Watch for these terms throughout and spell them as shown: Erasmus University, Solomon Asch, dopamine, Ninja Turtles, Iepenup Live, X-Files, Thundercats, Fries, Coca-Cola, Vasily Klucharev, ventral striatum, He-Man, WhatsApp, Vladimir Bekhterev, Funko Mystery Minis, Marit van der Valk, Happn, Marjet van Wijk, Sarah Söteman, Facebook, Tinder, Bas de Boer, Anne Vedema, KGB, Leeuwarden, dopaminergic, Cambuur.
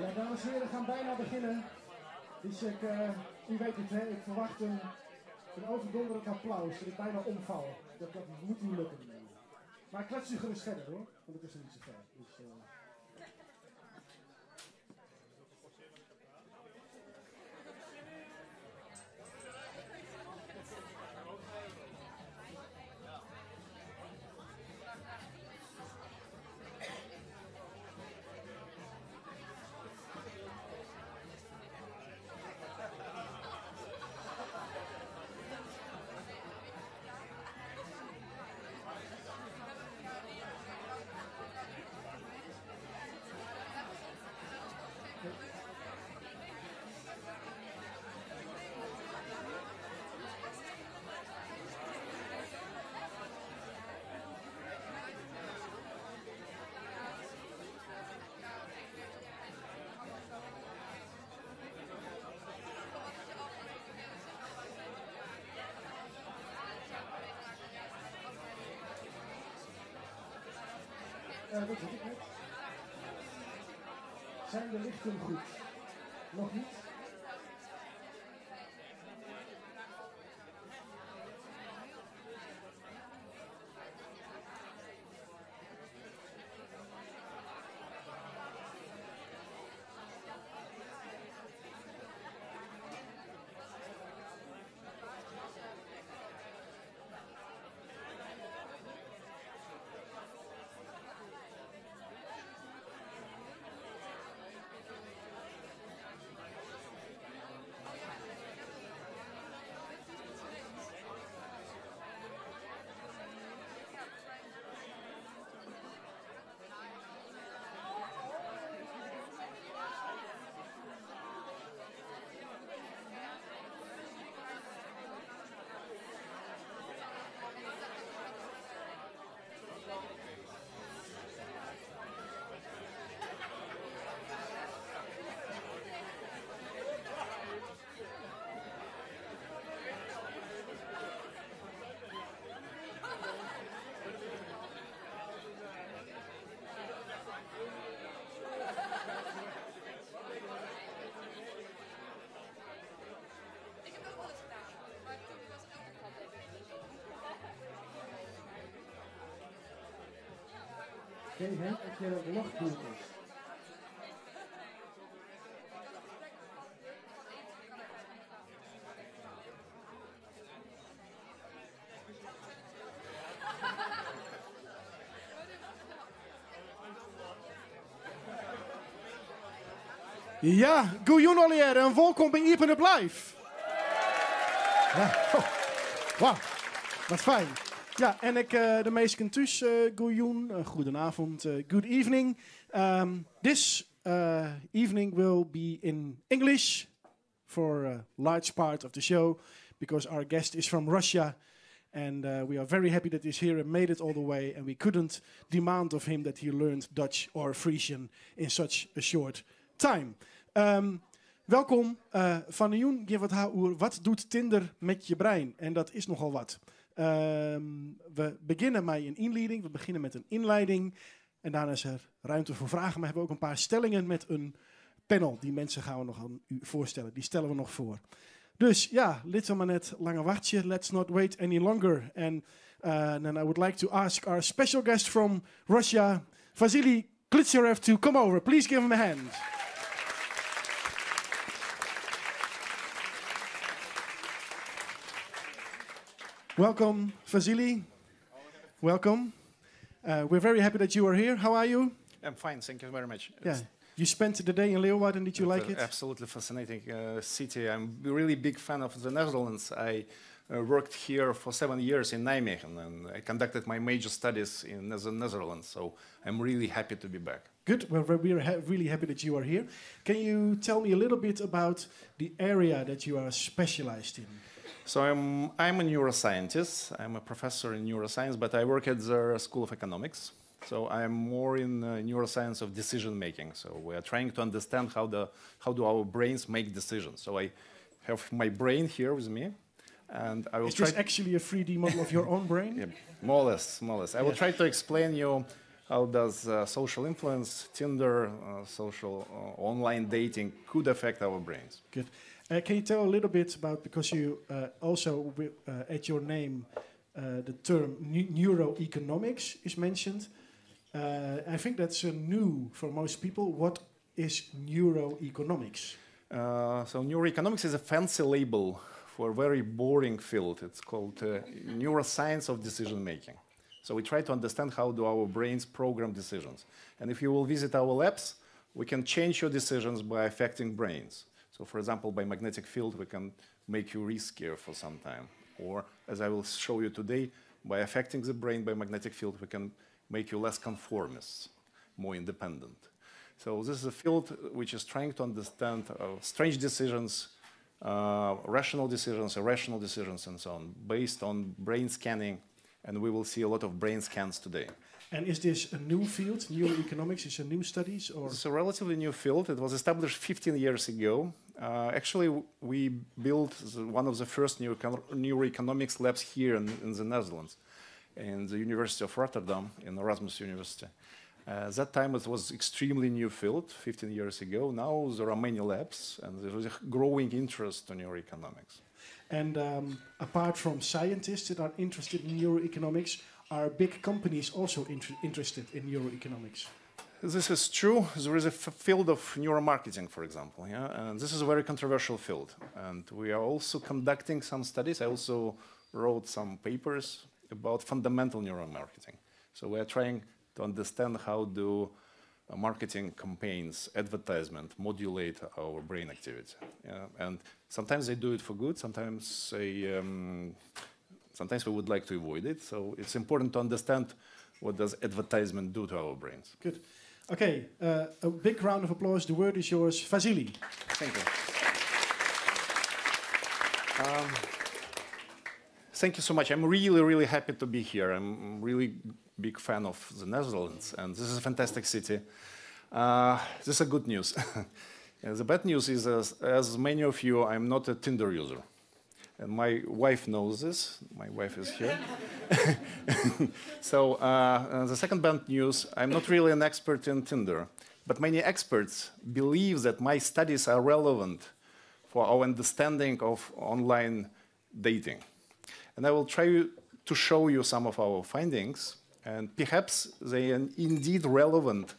Ja, dames en heren, we gaan bijna beginnen. Dus u weet het, hè? Ik verwacht een overdonderend applaus. Dat ik bijna omval. Dat moet niet lukken. Maar klets u gerust verder hoor, want het is er niet zo ver. Dus, dat zit ik net. Zijn de lichten goed? Nog niet? Ik denk dat je een lachboek is. Ja, goejoen alweer en welkom bij Iepenup Live. Ja. Oh. Wauw, wat fijn. Ja, en ik de meesten thuis, goejoen, goedenavond, good evening. This evening will be in English for a large part of the show, because our guest is from Russia, and we are very happy that he's here and made it all the way, and we couldn't demand of him that he learned Dutch or Frisian in such a short time. Welkom, van Joen, je wat houdt, wat doet Tinder met je brein? En dat is nogal wat. We beginnen met een inleiding, en daarna is er ruimte voor vragen. Maar we hebben ook een paar stellingen met een panel. Die mensen gaan we nog aan u voorstellen, die stellen we nog voor. Dus ja, dit maar net lange wachtje, let's not wait any longer. And then I would like to ask our special guest from Russia, Vasily Klucharev, to come over. Please give him a hand. Welcome, Vasily. Welcome. We're very happy that you are here. How are you? I'm fine, thank you very much. Yeah. You spent the day in Leeuwarden. Did you like it? Absolutely fascinating city. I'm a really big fan of the Netherlands. I worked here for 7 years in Nijmegen, and I conducted my major studies in the Netherlands. So I'm really happy to be back. Good. Well, we're really happy that you are here. Can you tell me a little bit about the area that you are specialized in? So I'm a neuroscientist. I'm a professor in neuroscience, but I work at the School of Economics. So I'm more in neuroscience of decision making. So we are trying to understand how do our brains make decisions. So I have my brain here with me, and I will. Is this actually a 3D model of your own brain? Yeah, more or less. I will try to explain you How does social influence, Tinder, social online dating could affect our brains? Good. Can you tell a little bit about, because you also at your name, the term neuroeconomics is mentioned. I think that's new for most people. What is neuroeconomics? So neuroeconomics is a fancy label for a very boring field. It's called neuroscience of decision making. So we try to understand how do our brains program decisions. And if you will visit our labs, we can change your decisions by affecting brains. So for example, by magnetic field, we can make you riskier for some time. Or as I will show you today, by affecting the brain by magnetic field, we can make you less conformist, more independent. So this is a field which is trying to understand strange decisions, rational decisions, irrational decisions, and so on, based on brain scanning. And we will see a lot of brain scans today. And is this a new field? Neuroeconomics is a new studies? Or? It's a relatively new field. It was established 15 years ago. Actually, we built one of the first neuroeconomics labs here in the Netherlands, in the University of Rotterdam, in Erasmus University. At that time, it was extremely new field, 15 years ago. Now there are many labs, and there is a growing interest in neuroeconomics. And apart from scientists that are interested in neuroeconomics, are big companies also interested in neuroeconomics? This is true. There is a field of neuromarketing, for example. Yeah? And this is a very controversial field. And we are also conducting some studies. I also wrote some papers about fundamental neuromarketing. So we are trying to understand how do marketing campaigns, advertisement, modulate our brain activity. Yeah? And sometimes they do it for good, sometimes they, sometimes we would like to avoid it. So it's important to understand what does advertisement do to our brains. Good. Okay, a big round of applause. The word is yours, Vasily. Thank you. Thank you so much. I'm really, really happy to be here. I'm really big fan of the Netherlands, and this is a fantastic city. This is good news. The bad news is, as many of you, I'm not a Tinder user. And my wife knows this. My wife is here. So the second bad news, I'm not really an expert in Tinder. But many experts believe that my studies are relevant for our understanding of online dating. And I will try to show you some of our findings. And perhaps they are indeed relevant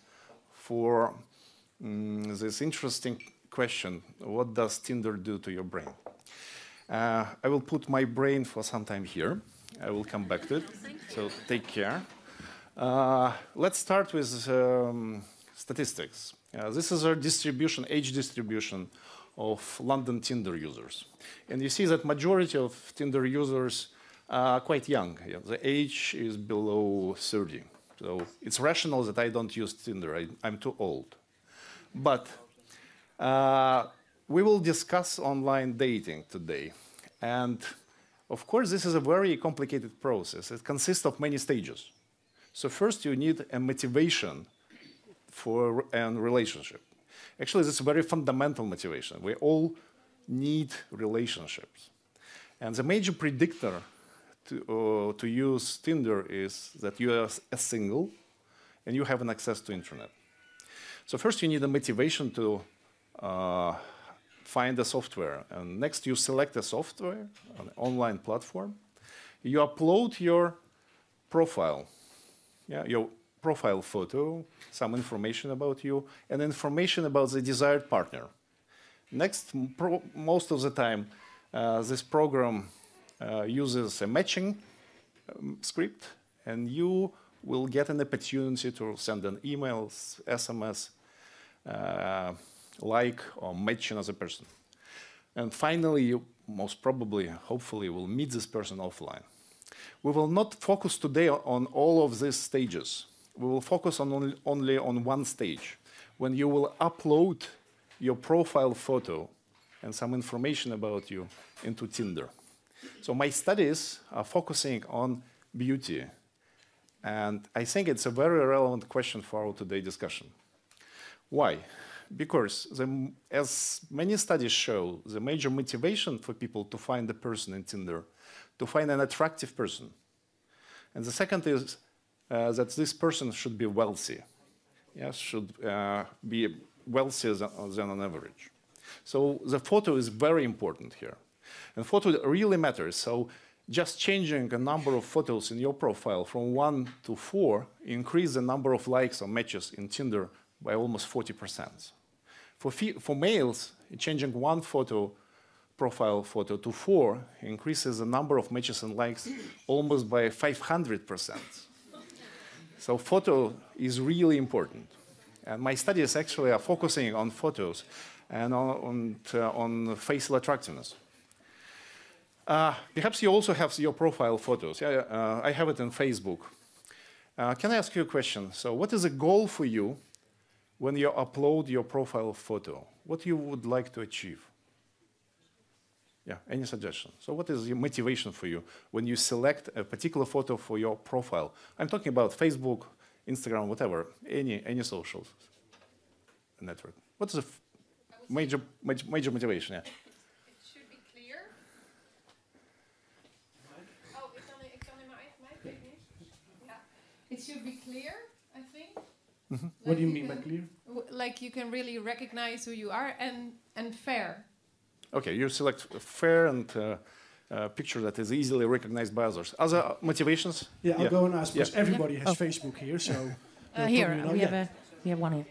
for this interesting question, what does Tinder do to your brain? I will put my brain for some time here. I will come back to it, so take care. Let's start with statistics. This is our distribution, age distribution of London Tinder users. And you see that majority of Tinder users are quite young. Yeah, the age is below 30. So it's rational that I don't use Tinder. I'm too old. But we will discuss online dating today. And of course, this is a very complicated process. It consists of many stages. So first, you need a motivation for a relationship. Actually, this is a very fundamental motivation. We all need relationships. And the major predictor to use Tinder is that you are a single and you have an access to internet. So first you need a motivation to find a software. And next you select a software, an online platform. You upload your profile, your profile photo, some information about you, and information about the desired partner. Next, most of the time, this program uses a matching script, and you will get an opportunity to send an email, SMS, like, or match another person. And finally, you most probably, hopefully, will meet this person offline. We will not focus today on all of these stages. We will focus on only on one stage, when you will upload your profile photo and some information about you into Tinder. So my studies are focusing on beauty. And I think it's a very relevant question for our today's discussion. Why? Because as many studies show, the major motivation for people to find a person in Tinder, to find an attractive person. And the second is that this person should be wealthy, yes, should be wealthier than on average. So the photo is very important here. And photo really matters. So just changing a number of photos in your profile from 1 to 4 increase the number of likes or matches in Tinder by almost 40%. For males, changing 1 profile photo to 4 increases the number of matches and likes almost by 500%. So photo is really important. And my studies actually are focusing on photos and on facial attractiveness. Perhaps you also have your profile photos. I have it on Facebook. Can I ask you a question? So what is the goal for you when you upload your profile photo? What you would like to achieve? Yeah, any suggestion? So what is your motivation for you when you select a particular photo for your profile? I'm talking about Facebook, Instagram, whatever, any social network. What is the major motivation? Yeah. It should be clear, I think. Mm-hmm. Like what do you mean by clear? Like you can really recognize who you are, and fair. Okay, you select fair and a picture that is easily recognized by others. Other motivations? Yeah, I'll go and ask, because everybody has Facebook here, so... here, you know, we have one here.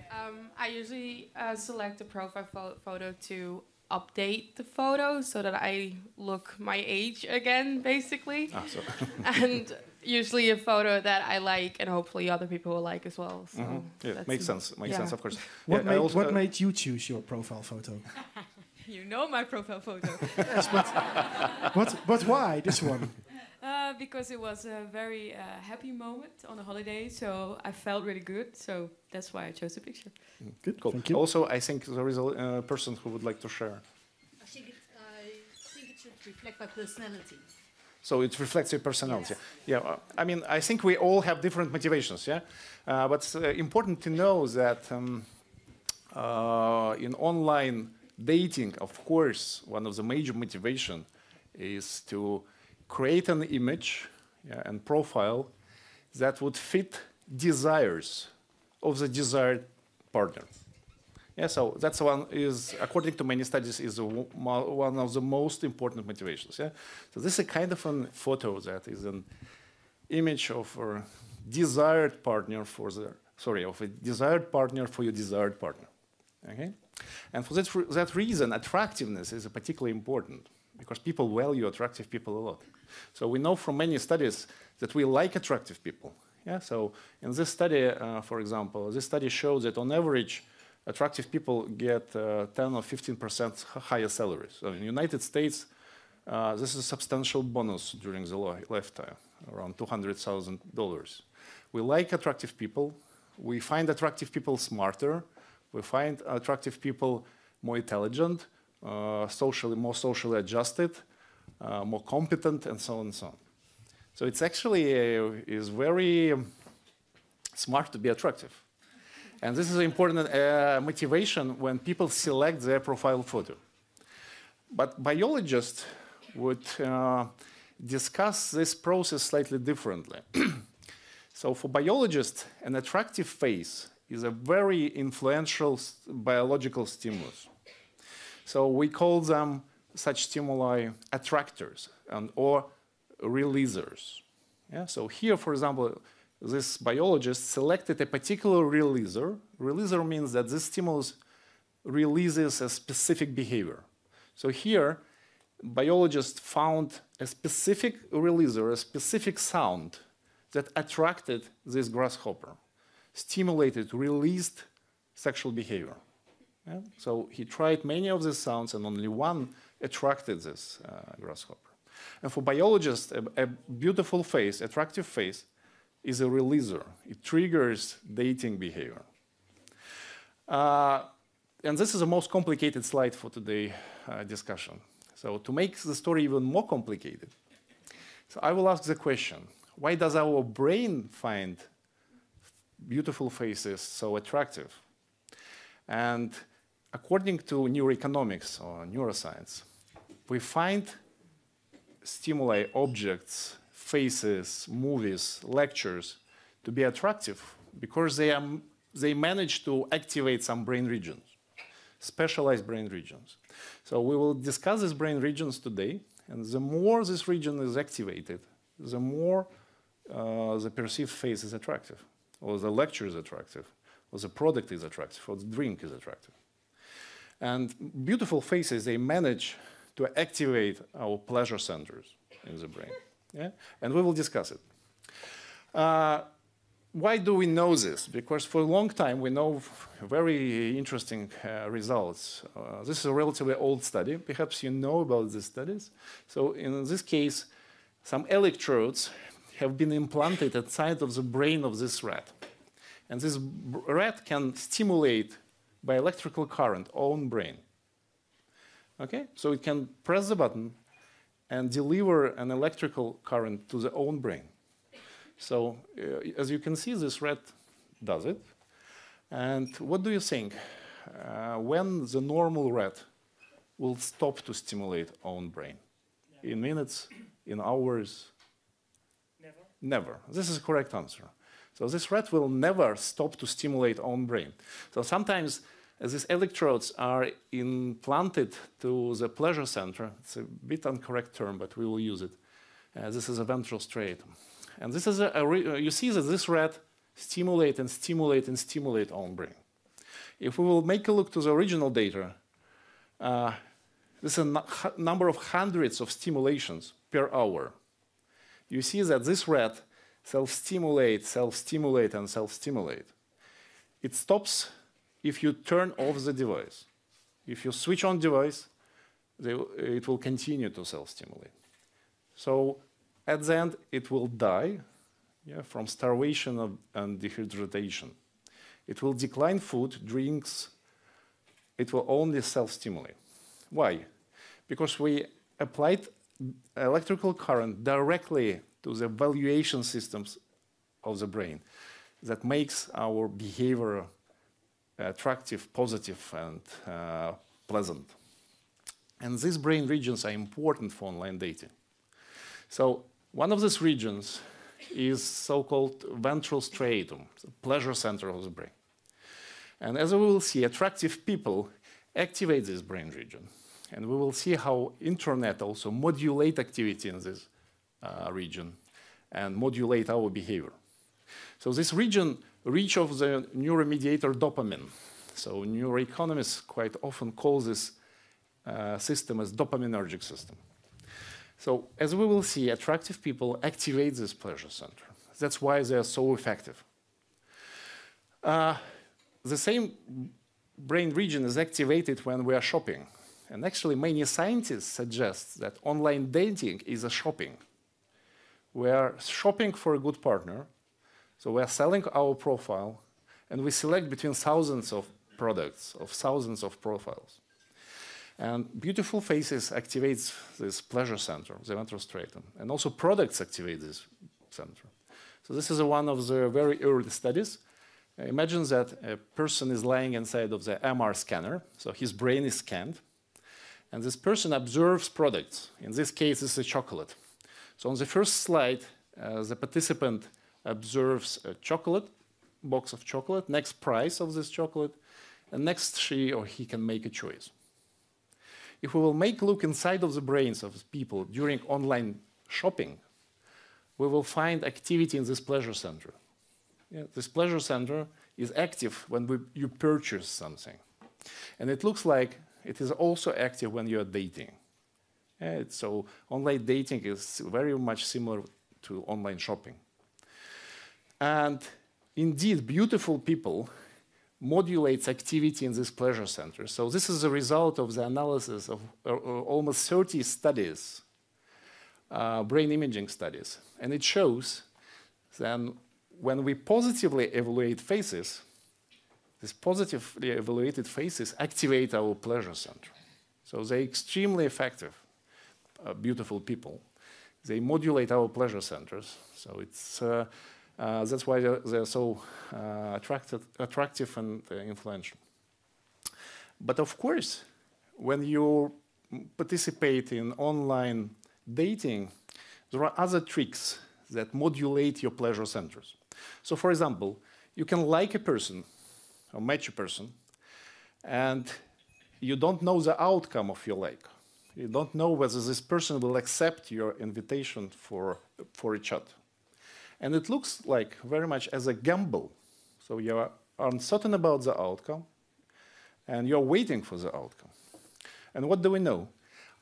I usually select a profile photo to update the photo so that I look my age again, basically. Ah, so. And... usually a photo that I like, and hopefully other people will like as well. So yeah, makes sense. Makes sense, of course. What made you choose your profile photo? You know my profile photo. Yes, but why this one? Because it was a very happy moment on a holiday, so I felt really good. So that's why I chose the picture. Good, cool. Thank you. Also, I think there is a person who would like to share. I think it should reflect my personality. So it reflects your personality. Yes. Yeah, I mean, I think we all have different motivations, yeah? But it's important to know that in online dating, of course, one of the major motivations is to create an image and profile that would fit desires of the desired partner. Yeah, so that's one is, according to many studies, is one of the most important motivations. Yeah? So this is a kind of a photo that is an image of a desired partner for the, sorry, of a desired partner for your desired partner. Okay? And for that reason, attractiveness is particularly important because people value attractive people a lot. So we know from many studies that we like attractive people. Yeah? So in this study, for example, this study shows that on average, attractive people get 10 or 15% higher salaries. So in the United States, this is a substantial bonus during the lifetime, around $200,000. We like attractive people. We find attractive people smarter. We find attractive people more intelligent, more socially adjusted, more competent, and so on and so on. So it's actually is very smart to be attractive. And this is an important motivation when people select their profile photo. But biologists would discuss this process slightly differently. So for biologists, an attractive face is a very influential biological stimulus. So we call them such stimuli attractors or releasers. Yeah? So here, for example, this biologist selected a particular releaser. Releaser means that this stimulus releases a specific behavior. So here, biologist found a specific releaser, a specific sound that attracted this grasshopper, stimulated, released sexual behavior. Yeah? So he tried many of these sounds and only one attracted this grasshopper. And for biologists, a beautiful face, attractive face, is a releaser. It triggers dating behavior. And this is the most complicated slide for today's discussion. So to make the story even more complicated, so I will ask the question, why does our brain find beautiful faces so attractive? And according to neuroeconomics or neuroscience, we find stimuli, objects, faces, movies, lectures to be attractive because they manage to activate some brain regions, specialized brain regions. So we will discuss these brain regions today, and the more this region is activated, the more the perceived face is attractive, or the lecture is attractive, or the product is attractive, or the drink is attractive. And beautiful faces, they manage to activate our pleasure centers in the brain. Yeah? And we will discuss it. Why do we know this? Because for a long time we know very interesting results. This is a relatively old study. Perhaps you know about these studies. So in this case, some electrodes have been implanted inside of the brain of this rat. And this rat can stimulate by electrical current own brain. Okay? So it can press the button and deliver an electrical current to the own brain. So as you can see, this rat does it. And what do you think? When the normal rat will stop to stimulate own brain? Never. In minutes, in hours? Never. Never. This is the correct answer. So this rat will never stop to stimulate own brain. So sometimes as these electrodes are implanted to the pleasure center, it's a bit incorrect term, but we will use it. This is a ventral striatum. And this is you see that this rat stimulate and stimulate and stimulate own brain. If we will make a look to the original data, this is a number of hundreds of stimulations per hour. You see that this rat self-stimulate, self-stimulate, and self-stimulate. It stops if you turn off the device. If you switch on device, it will continue to self-stimulate. So at the end, it will die from starvation and dehydration. It will decline food, drinks. It will only self-stimulate. Why? Because we applied electrical current directly to the valuation systems of the brain that makes our behavior attractive, positive, and pleasant. And these brain regions are important for online dating. So one of these regions is so-called ventral striatum, the pleasure center of the brain. And as we will see, attractive people activate this brain region. And we will see how internet also modulate activity in this region and modulate our behavior. So this region, reach of the neuromediator dopamine. So neuroeconomics quite often call this system as dopaminergic system. So as we will see, attractive people activate this pleasure center. That's why they are so effective. The same brain region is activated when we are shopping. And actually many scientists suggest that online dating is a shopping. We are shopping for a good partner, so we are selling our profile, and we select between thousands of products, of thousands of profiles. And beautiful faces activates this pleasure center, the ventral striatum, and also products activate this center. So this is one of the very early studies. Imagine that a person is lying inside of the MR scanner, so his brain is scanned, and this person observes products. In this case, it's a chocolate. So on the first slide, the participant observes a chocolate, box of chocolate, next price of this chocolate, and next she or he can make a choice. If we will make a look inside of the brains of people during online shopping, we will find activity in this pleasure center. Yeah, this pleasure center is active when you purchase something. And it looks like it is also active when you are dating. So online dating is very much similar to online shopping. And indeed, beautiful people modulates activity in this pleasure center. So this is a result of the analysis of almost 30 studies, brain imaging studies. And it shows then when we positively evaluate faces, these positively evaluated faces activate our pleasure center. So they're extremely effective. Beautiful people. They modulate our pleasure centers. So it's, that's why they're so attractive and influential. But of course, when you participate in online dating, there are other tricks that modulate your pleasure centers. So, for example, you can like a person or match a person, and you don't know the outcome of your like. You don't know whether this person will accept your invitation for a chat. And it looks like very much as a gamble. So you are uncertain about the outcome, and you're waiting for the outcome. And what do we know?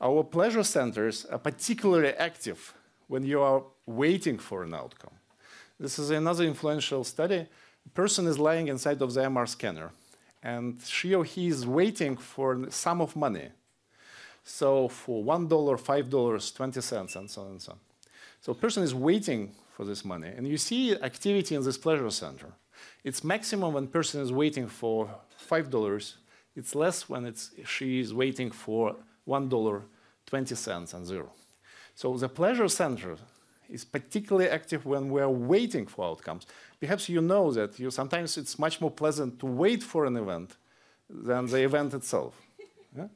Our pleasure centers are particularly active when you are waiting for an outcome. This is another influential study. A person is lying inside of the MR scanner, and she or he is waiting for a sum of money. So for $1, $5, 20 cents, and so on and so on. So a person is waiting for this money, and you see activity in this pleasure center. It's maximum when a person is waiting for $5. It's less when she is waiting for $1, 20 cents, and zero. So the pleasure center is particularly active when we're waiting for outcomes. Perhaps you know that sometimes it's much more pleasant to wait for an event than the event itself. Yeah?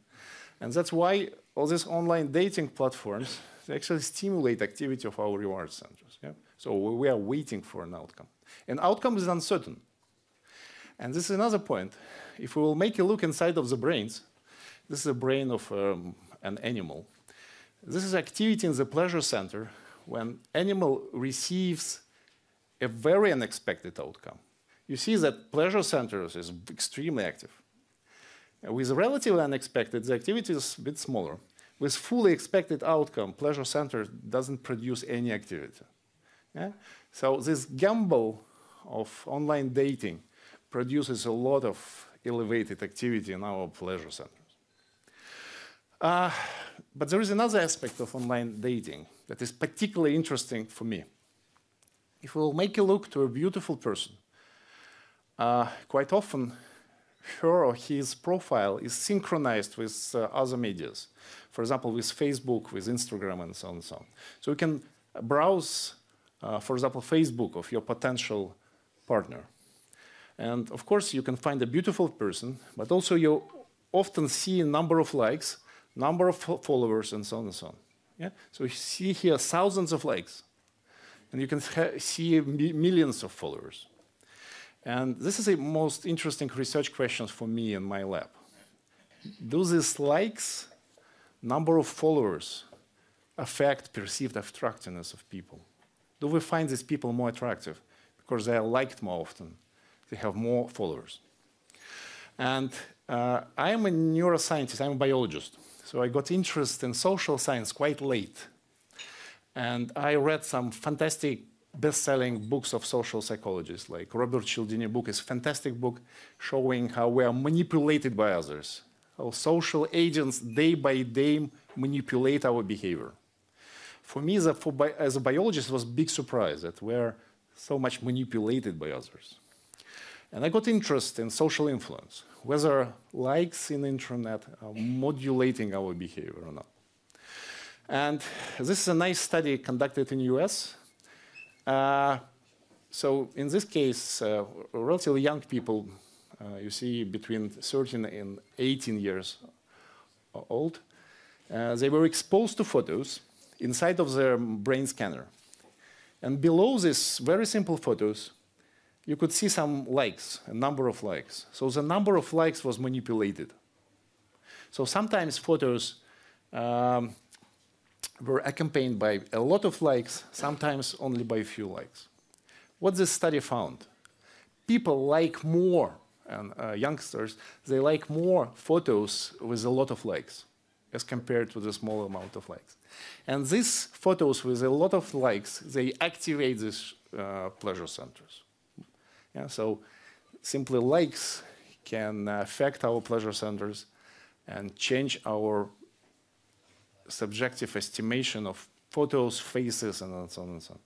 And that's why all these online dating platforms, they actually stimulate activity of our reward centers. Yeah? So we are waiting for an outcome. An outcome is uncertain. And this is another point. If we will make a look inside of the brains, this is the brain of an animal. This is activity in the pleasure center when animal receives a very unexpected outcome. You see that pleasure centers is extremely active. With relatively unexpected, the activity is a bit smaller. With fully expected outcome, pleasure center doesn't produce any activity. Yeah? So this gamble of online dating produces a lot of elevated activity in our pleasure centers. But there is another aspect of online dating that is particularly interesting for me. If we'll make a look to a beautiful person, quite often her or his profile is synchronized with other medias. For example, with Facebook, with Instagram, and so on and so on. So you can browse, for example, Facebook of your potential partner. And of course, you can find a beautiful person, but also you often see a number of likes, number of followers, and so on and so on. Yeah? So you see here thousands of likes, and you can see millions of followers. And this is the most interesting research question for me in my lab. Do these likes, number of followers, affect perceived attractiveness of people? Do we find these people more attractive because they are liked more often? They have more followers. And I am a neuroscientist, I'm a biologist. So I got interested in social science quite late. And I read some fantastic best-selling books of social psychologists, like Robert Cialdini's book is a fantastic book showing how we are manipulated by others, how social agents day by day manipulate our behavior. For me, as a biologist, it was a big surprise that we are so much manipulated by others. And I got interest in social influence, whether likes in the internet are modulating our behavior or not. And this is a nice study conducted in the US. So in this case, relatively young people, you see between 13 and 18 years old, they were exposed to photos inside of their brain scanner. And below these very simple photos, you could see some likes, a number of likes. So the number of likes was manipulated. So sometimes photos were accompanied by a lot of likes, sometimes only by a few likes. What this study found? People like more, and youngsters, they like more photos with a lot of likes as compared to the small amount of likes. And these photos with a lot of likes, they activate these pleasure centers. Yeah, so simply likes can affect our pleasure centers and change our subjective estimation of photos, faces, and so on and so on.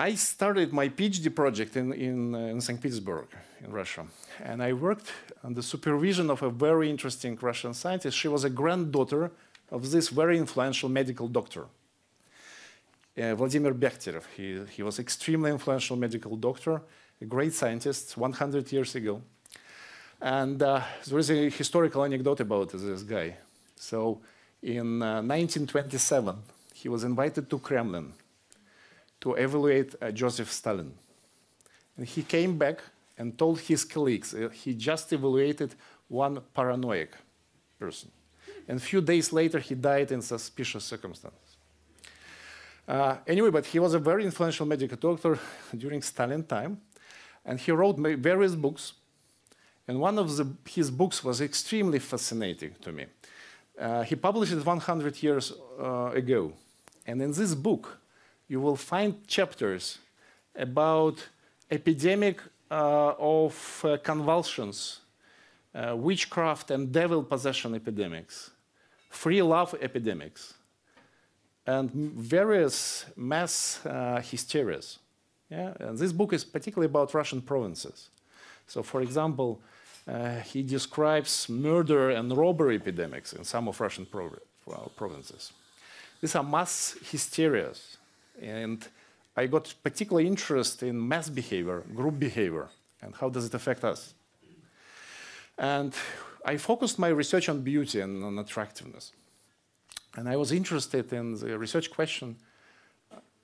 I started my PhD project in St. Petersburg, in Russia. And I worked under supervision of a very interesting Russian scientist. She was a granddaughter of this very influential medical doctor, Vladimir Bekhterev. He was an extremely influential medical doctor, a great scientist 100 years ago. And there is a historical anecdote about this guy. So in 1927, he was invited to Kremlin to evaluate Joseph Stalin. And he came back and told his colleagues he just evaluated one paranoid person. And a few days later, he died in suspicious circumstances. Anyway, but he was a very influential medical doctor during Stalin time. And he wrote various books. And one of his books was extremely fascinating to me. He published it 100 years ago. And in this book, you will find chapters about epidemic of convulsions, witchcraft and devil possession epidemics, free love epidemics, and various mass hysterias. Yeah? And this book is particularly about Russian provinces. So, for example, he describes murder and robbery epidemics in some of Russian provinces. These are mass hysterias. And I got particular interest in mass behavior, group behavior, and how does it affect us. And I focused my research on beauty and on attractiveness. And I was interested in the research question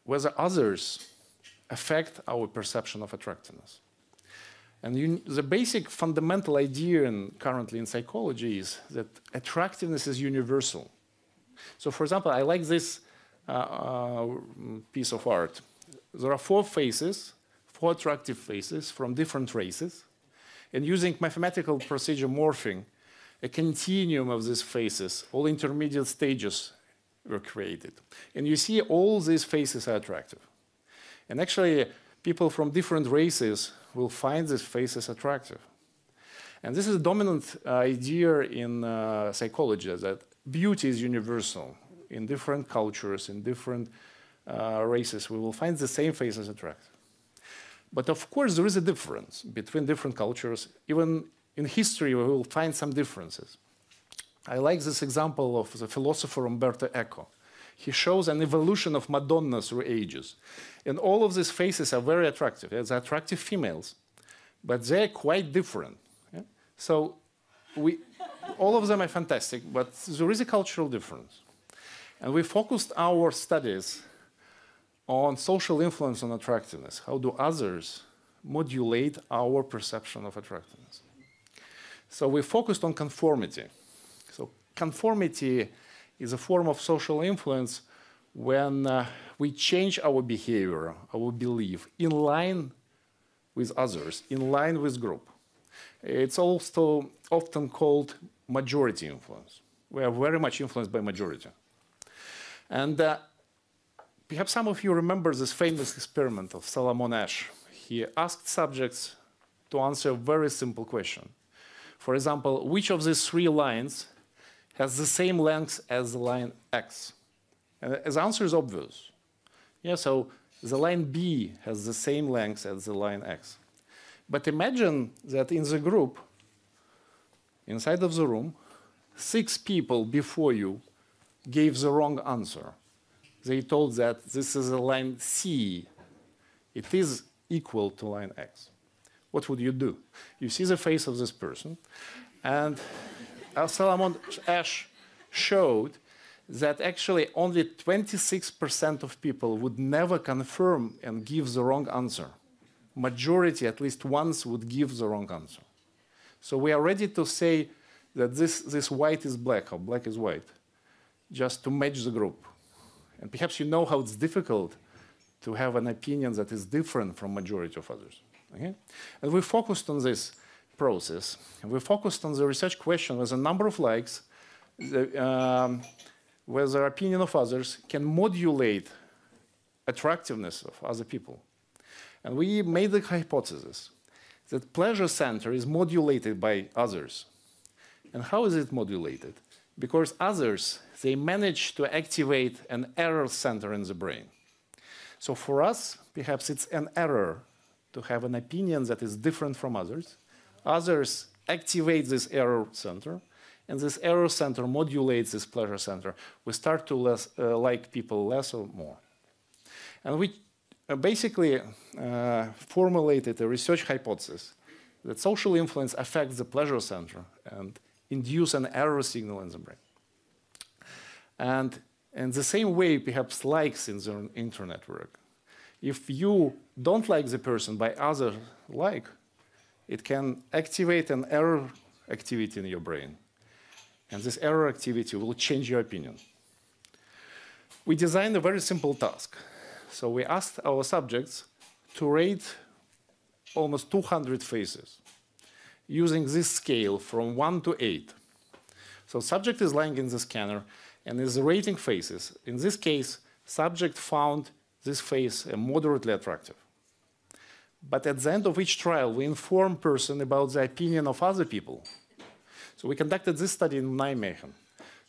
whether others affect our perception of attractiveness. And the basic fundamental idea currently in psychology is that attractiveness is universal. So, for example, I like this piece of art. There are four faces, four attractive faces from different races. And using mathematical procedure morphing, a continuum of these faces, all intermediate stages were created. And you see all these faces are attractive. And actually, people from different races will find these faces attractive. And this is a dominant idea in psychology, that beauty is universal. In different cultures, in different races, we will find the same faces attractive. But of course, there is a difference between different cultures. Even in history, we will find some differences. I like this example of the philosopher Umberto Eco. He shows an evolution of Madonna through ages. And all of these faces are very attractive. They're attractive females, but they're quite different. Yeah? So all of them are fantastic, but there is a cultural difference. And we focused our studies on social influence on attractiveness. How do others modulate our perception of attractiveness? So we focused on conformity. So conformity is a form of social influence when we change our behavior, our belief, in line with others, in line with group. It's also often called majority influence. We are very much influenced by majority. And perhaps some of you remember this famous experiment of Solomon Asch. He asked subjects to answer a very simple question. For example, which of these three lines has the same length as the line X? And the answer is obvious. Yeah, so the line B has the same length as the line X. But imagine that in the group, inside of the room, 6 people before you gave the wrong answer. They told that this is a line C. It is equal to line X. What would you do? You see the face of this person. And Solomon Asch showed that actually only 26% of people would never confirm and give the wrong answer. Majority, at least once, would give the wrong answer. So we are ready to say that this white is black or black is white, just to match the group. And perhaps you know how it's difficult to have an opinion that is different from majority of others. Okay? And we focused on this process. And we focused on the research question with a number of likes, whether opinion of others can modulate attractiveness of other people. And we made the hypothesis that pleasure center is modulated by others. And how is it modulated? Because others, they manage to activate an error center in the brain. So for us, perhaps it's an error to have an opinion that is different from others. Others activate this error center, and this error center modulates this pleasure center. We start to like people less or more. And we basically formulated a research hypothesis that social influence affects the pleasure center and induce an error signal in the brain. And in the same way, perhaps likes in the internet work. If you don't like the person by other like, it can activate an error activity in your brain. And this error activity will change your opinion. We designed a very simple task. So we asked our subjects to rate almost 200 faces using this scale from 1 to 8. So subject is lying in the scanner and is rating faces. In this case, subject found this face moderately attractive. But at the end of each trial, we inform person about the opinion of other people. So we conducted this study in Nijmegen.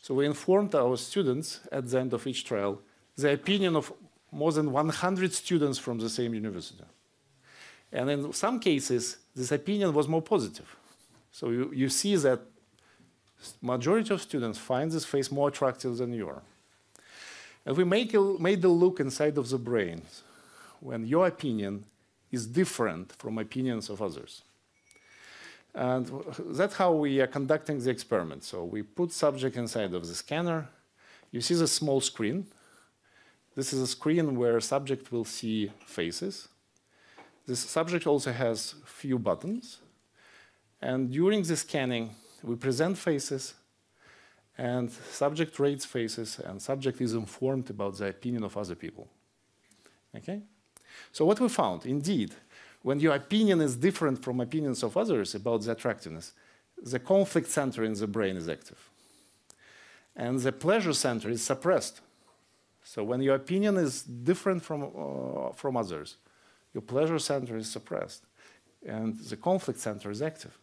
So we informed our students at the end of each trial the opinion of more than 100 students from the same university. And in some cases, this opinion was more positive. So you see that majority of students find this face more attractive than you are. And we made a look inside of the brain when your opinion is different from opinions of others. And that's how we are conducting the experiment. So we put subject inside of the scanner. You see the small screen. This is a screen where subject will see faces. This subject also has few buttons. And during the scanning, we present faces, and subject rates faces, and subject is informed about the opinion of other people. Okay? So what we found, indeed, when your opinion is different from opinions of others about the attractiveness, the conflict center in the brain is active. And the pleasure center is suppressed. So when your opinion is different from others, your pleasure center is suppressed. And the conflict center is active.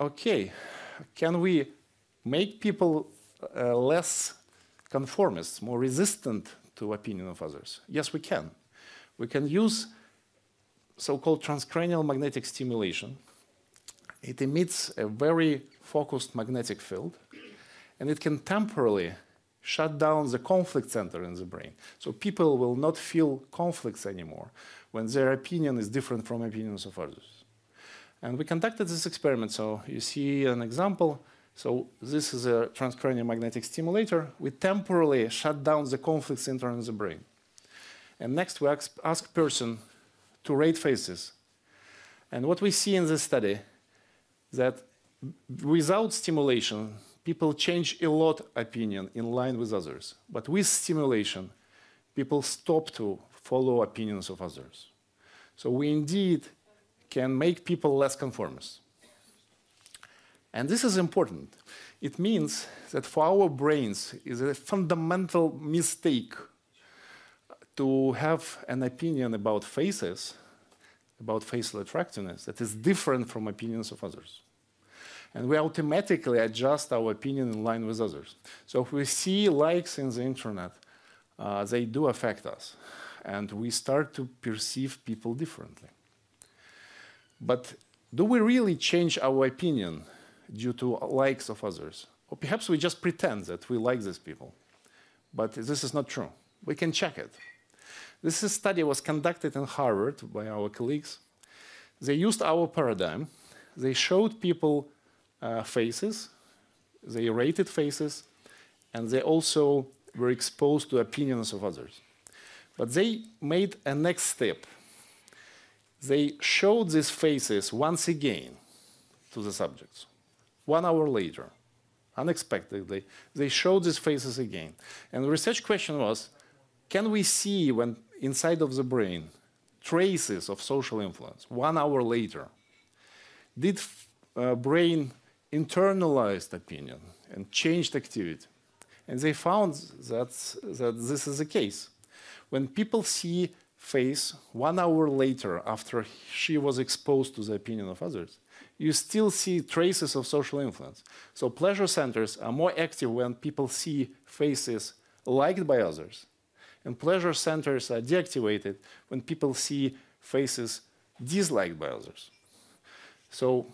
Okay, can we make people less conformists, more resistant to opinion of others? Yes, we can. We can use so-called transcranial magnetic stimulation. It emits a very focused magnetic field, and it can temporarily shut down the conflict center in the brain. So people will not feel conflicts anymore when their opinion is different from opinions of others. And we conducted this experiment, so you see an example. So this is a transcranial magnetic stimulator. We temporarily shut down the conflict center in the brain. And next we ask person to rate faces. And what we see in this study, that without stimulation, people change a lot opinion in line with others. But with stimulation, people stop to follow opinions of others. So we indeed can make people less conformist. And this is important. It means that for our brains, it's a fundamental mistake to have an opinion about faces, about facial attractiveness, that is different from opinions of others. And we automatically adjust our opinion in line with others. So if we see likes in the internet, they do affect us. And we start to perceive people differently. But do we really change our opinion due to likes of others? Or perhaps we just pretend that we like these people. But this is not true. We can check it. This study was conducted in Harvard by our colleagues. They used our paradigm. They showed people faces, they rated faces, and they also were exposed to opinions of others. But they made a next step. They showed these faces once again to the subjects. 1 hour later, unexpectedly, they showed these faces again. And the research question was, can we see when inside of the brain traces of social influence 1 hour later? Did brain internalized opinion and changed activity? And they found that this is the case. When people see face 1 hour later after she was exposed to the opinion of others, you still see traces of social influence. So pleasure centers are more active when people see faces liked by others. And pleasure centers are deactivated when people see faces disliked by others. So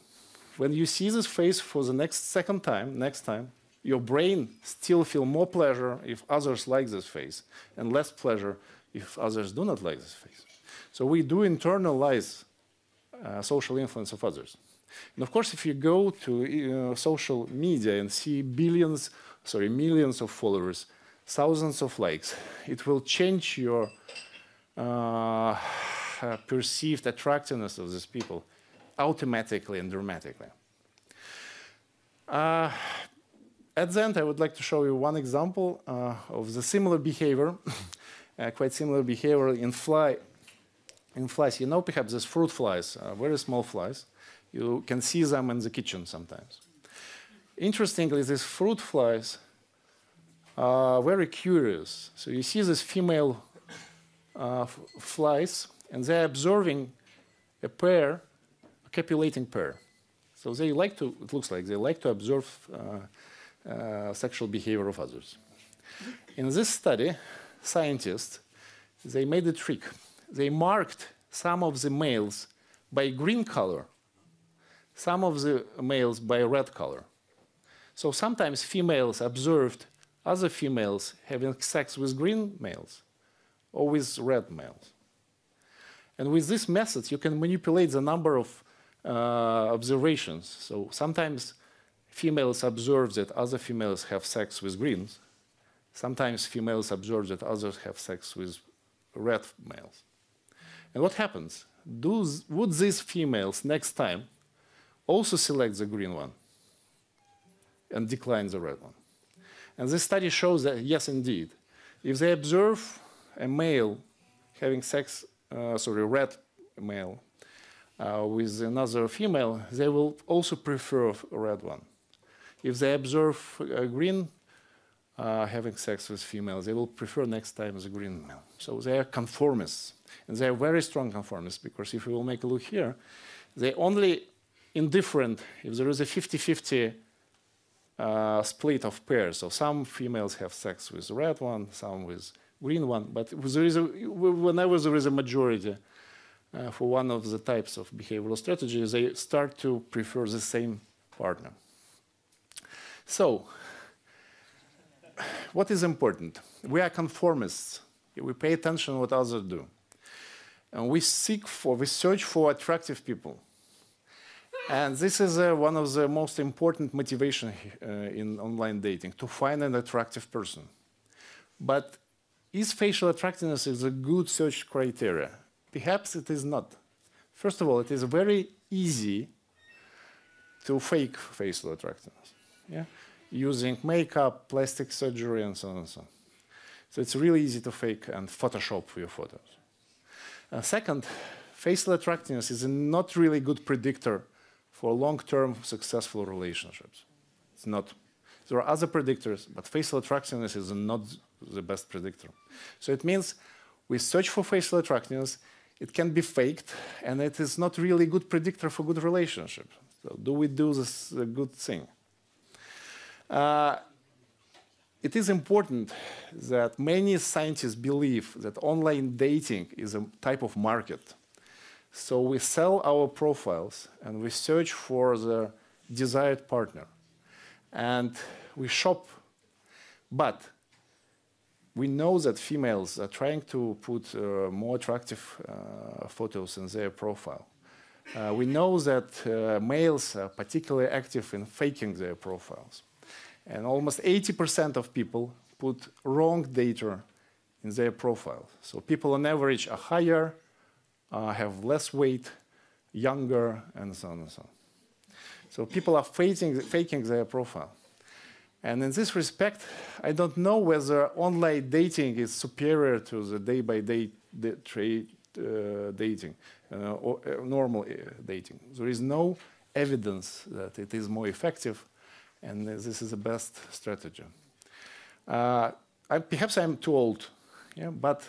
when you see this face for the second time, your brain still feels more pleasure if others like this face and less pleasure if others do not like this face. So we do internalize social influence of others. And of course, if you go to social media and see millions of followers, thousands of likes, it will change your perceived attractiveness of these people automatically and dramatically. At the end, I would like to show you one example of the similar behavior, quite similar behavior in flies. You know, perhaps these fruit flies, very small flies. You can see them in the kitchen sometimes. Interestingly, these fruit flies are very curious. So you see these female flies, and they're observing a pair, a copulating pair. So they like to, it looks like, they like to observe sexual behavior of others. In this study, scientists, they made a trick. They marked some of the males by green color, some of the males by red color. So sometimes females observed other females having sex with green males or with red males. And with this method, you can manipulate the number of observations. So sometimes females observe that other females have sex with greens. Sometimes females observe that others have sex with red males. And what happens? Would these females next time also select the green one and decline the red one? And this study shows that, yes, indeed, if they observe a male having sex, red male with another female, they will also prefer a red one. If they observe a green having sex with females, they will prefer next time the green male. So they are conformists, and they are very strong conformists, because if we will make a look here, they only indifferent if there is a 50-50 split of pairs. So some females have sex with the red one, some with green one, but there is whenever there is a majority for one of the types of behavioral strategies, they start to prefer the same partner. So what is important? We are conformists. We pay attention to what others do. And we search for attractive people. And this is one of the most important motivations in online dating, to find an attractive person. But is facial attractiveness a good search criteria? Perhaps it is not. First of all, it is very easy to fake facial attractiveness, using makeup, plastic surgery, and so on and so on. So it's really easy to fake and Photoshop your photos. Second, facial attractiveness is a not really good predictor for long-term successful relationships. It's not. There are other predictors, but facial attractiveness is not the best predictor. So it means we search for facial attractiveness, it can be faked, and it is not really a good predictor for good relationship. So do we do this good thing? It is important that many scientists believe that online dating is a type of market. So we sell our profiles, and we search for the desired partner. And we shop. But we know that females are trying to put more attractive photos in their profile. We know that males are particularly active in faking their profiles. And almost 80% of people put wrong data in their profile. So people on average are higher, have less weight, younger, and so on and so on. So people are faking their profile. And in this respect, I don't know whether online dating is superior to the day-by-day dating, or normal dating. There is no evidence that it is more effective, and this is the best strategy. Perhaps I'm too old, but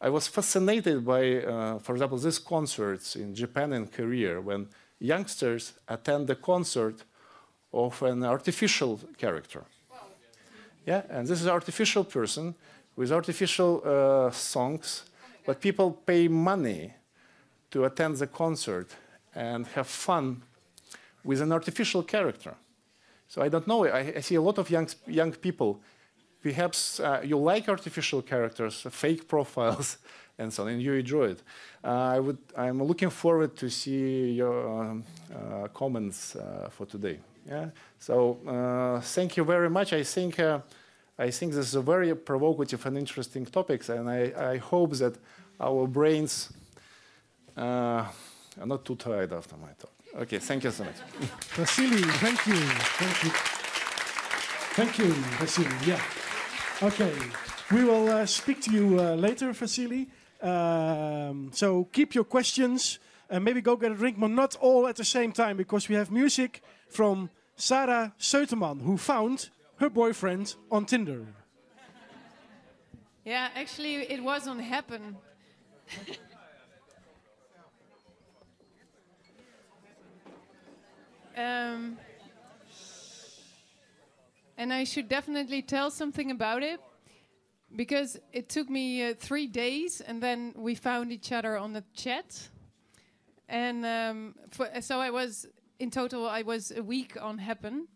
I was fascinated by, for example, these concerts in Japan and Korea, when youngsters attend the concert of an artificial character. And this is an artificial person with artificial songs, but people pay money to attend the concert and have fun with an artificial character. So I don't know, I see a lot of young people. Perhaps you like artificial characters, fake profiles, and so on, and you enjoy it. I'm looking forward to see your comments for today. So thank you very much. I think this is a very provocative and interesting topic, and I hope that our brains. I'm not too tired after my talk. Okay, thank you so much. Vasily, thank you. Thank you. Thank you, Vasily. Yeah. Okay. We will speak to you later, Vasily. So keep your questions and maybe go get a drink, but not all at the same time, because we have music from Sarah Söteman, who found her boyfriend on Tinder. Yeah, actually, it was on Happn. And I should definitely tell something about it, because it took me 3 days, and then we found each other on the chat. And so I was, in total, I was a week on Happn.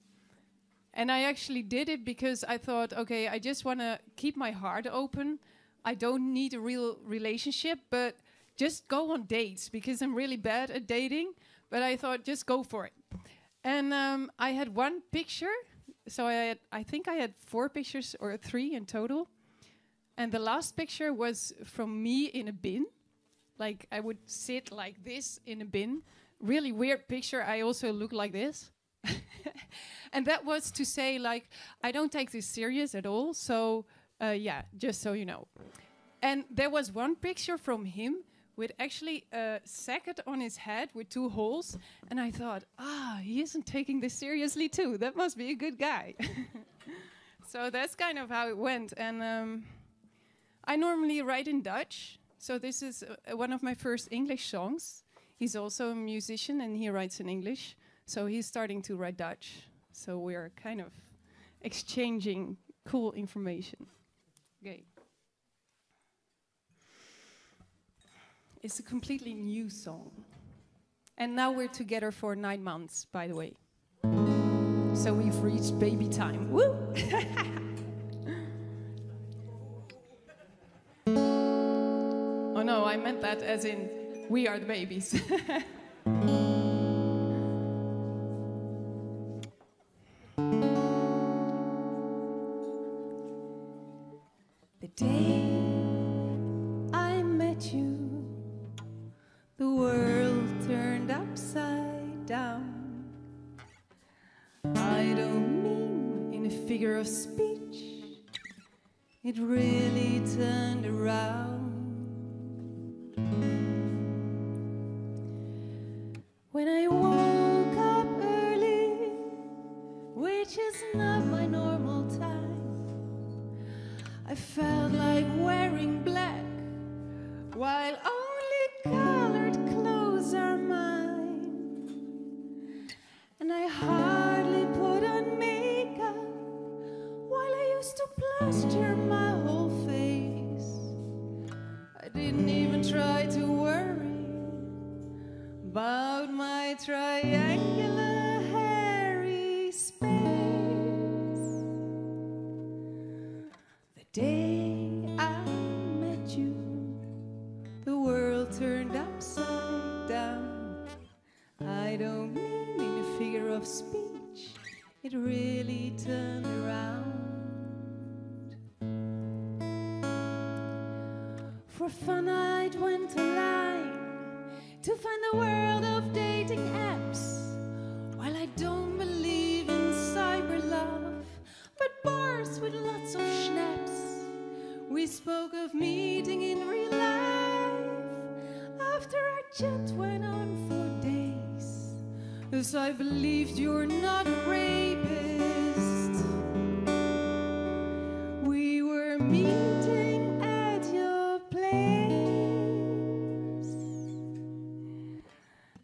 And I actually did it because I thought, okay, I just want to keep my heart open. I don't need a real relationship, but just go on dates, because I'm really bad at dating. But I thought, just go for it. And I had one picture. So I think I had 4 pictures or 3 in total. And the last picture was from me in a bin. Like, I would sit like this in a bin. Really weird picture. I also look like this. And that was to say, like, I don't take this serious at all. So, yeah, just so you know. And there was one picture from him with actually a sacket on his head with 2 holes. And I thought, ah, he isn't taking this seriously too. That must be a good guy. So that's kind of how it went. And I normally write in Dutch. So this is one of my first English songs. He's also a musician and he writes in English. So he's starting to write Dutch. So we're kind of exchanging cool information. Okay. It's a completely new song. And now we're together for 9 months, by the way. So we've reached baby time. Woo! Oh no, I meant that as in, we are the babies. The day I met you, the world turned upside down. I don't mean in a figure of speech. It really turned around. When I woke up early, which is not my normal time, I felt like wearing black while only colored clothes are mine. And I hardly put on makeup while I used to plaster my whole face. I didn't even try to worry about my triangular hairy space. The day I met you, the world turned upside down. I don't mean in a figure of speech. It really turned around. For fun I'd went online to find the world of dating apps. While I don't believe in cyber love, but bars with lots of schnapps. We spoke of meeting in real life. After our chat went on for days, as I believed you're not a rapist. We were meeting at your place.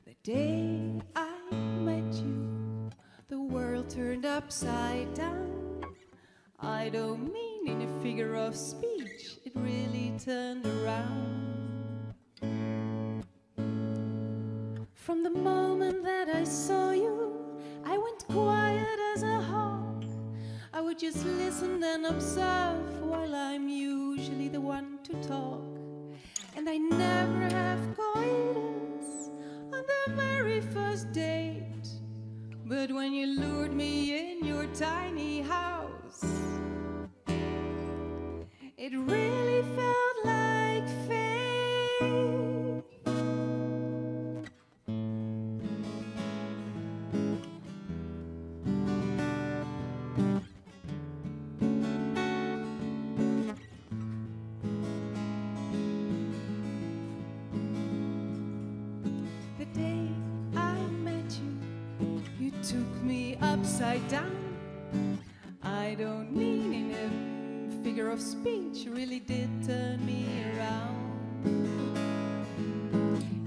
The day I met you, the world turned upside down. I don't mean in a figure of speech, it really turned around. From the moment that I saw you, I went quiet as a hawk. I would just listen and observe, while I'm usually the one to talk. And I never have coincidence on the very first date. But when you lured me in your tiny house, it really felt like fate. upside down. I don't mean in a figure of speech, you really did turn me around.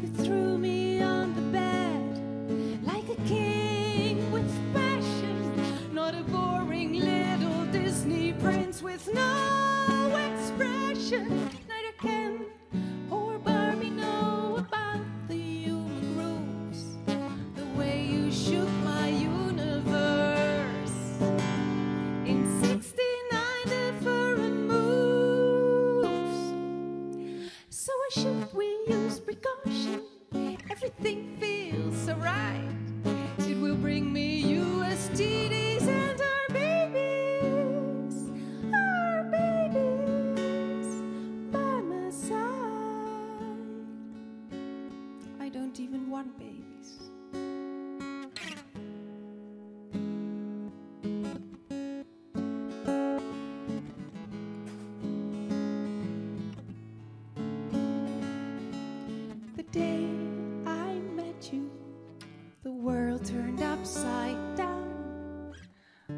You threw me on the bed like a king with passion, not a boring little Disney prince with no expression. Neither can or Barbie know about the human grooves, the way you shook my universe. In 69 different moves. So why should we use precaution? Everything feels so right. It will bring me USTDs and our babies, our babies by my side. I don't even want babies. The day I met you, the world turned upside down.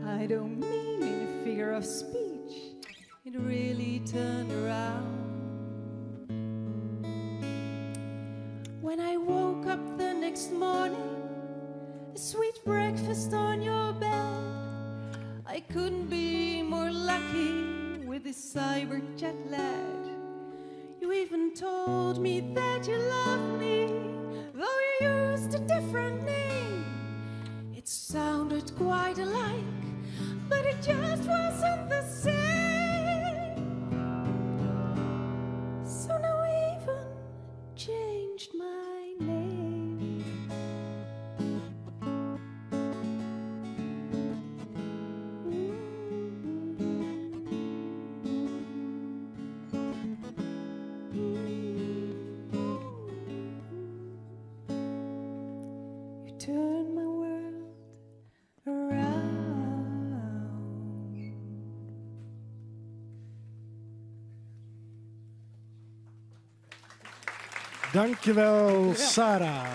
I don't mean in a figure of speech, it really turned around. When I woke up the next morning, a sweet breakfast on your bed, I couldn't be more lucky with this cyber jet lag. You even told me that you loved me, though you used a different name. It sounded quite alike, but it just wasn't the same. So now I even changed my name. Turn my world around. Dankjewel, Sarah.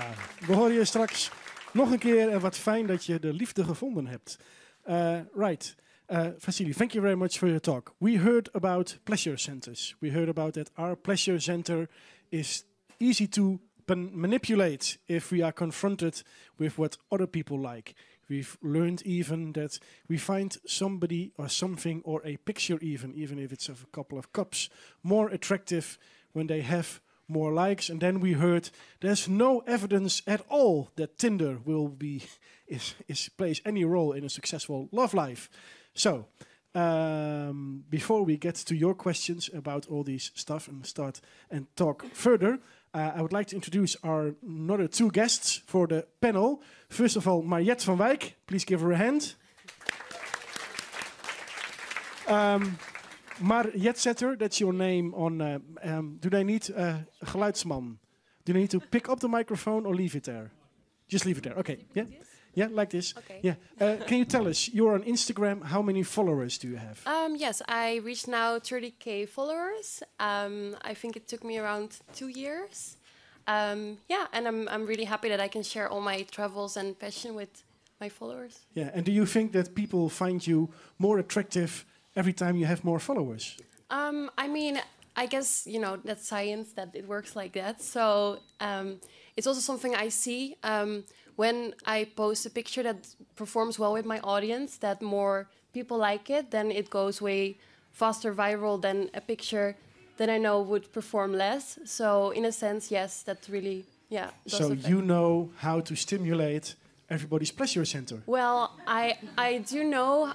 We horen je straks nog een keer en wat fijn dat je de liefde gevonden hebt. Vasily, thank you very much for your talk. We heard about pleasure centers. We heard about that our pleasure center is easy to manipulate if we are confronted with what other people like. We've learned even that we find somebody or something or a picture even if it's of a couple of cups, more attractive when they have more likes. And then we heard there's no evidence at all that Tinder will be plays any role in a successful love life. So before we get to your questions about all these stuff and start and talk further, I would like to introduce our another two guests for the panel. First of all, Marjet van Wijk. Please give her a hand. Marjet Jetsetter, that's your name on... do they need a geluidsman? Do they need to pick up the microphone or leave it there? Just leave it there, okay. Yeah, yeah, like this. Okay. Yeah. Can you tell us, you're on Instagram, how many followers do you have? Yes, I reached now 30K followers. I think it took me around 2 years. Yeah, and I'm really happy that I can share all my travels and passion with my followers. Yeah, and do you think that people find you more attractive every time you have more followers? I mean, I guess, you know, that's science, that it works like that. So it's also something I see. When I post a picture that performs well with my audience, that more people like it, then it goes way faster viral than a picture that I know would perform less. So in a sense, yes, that's really, yeah. So you know how to stimulate everybody's pleasure center. Well, I do know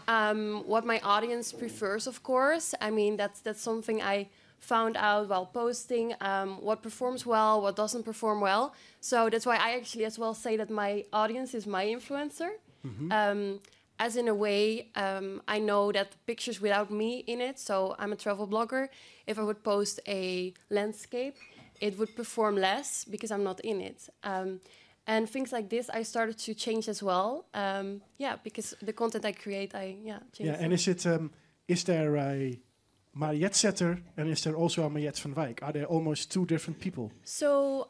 what my audience prefers, of course. I mean, that's something I found out while posting, what performs well, what doesn't perform well. So that's why I actually as well say that my audience is my influencer. Mm-hmm. As in a way, I know that pictures without me in it, so I'm a travel blogger, if I would post a landscape, it would perform less because I'm not in it. And things like this, I started to change as well. Yeah, because the content I create, I change. Yeah, and is there a Marjet Jetsetter, and is there also a Marjet van Wijk? Are they almost two different people? So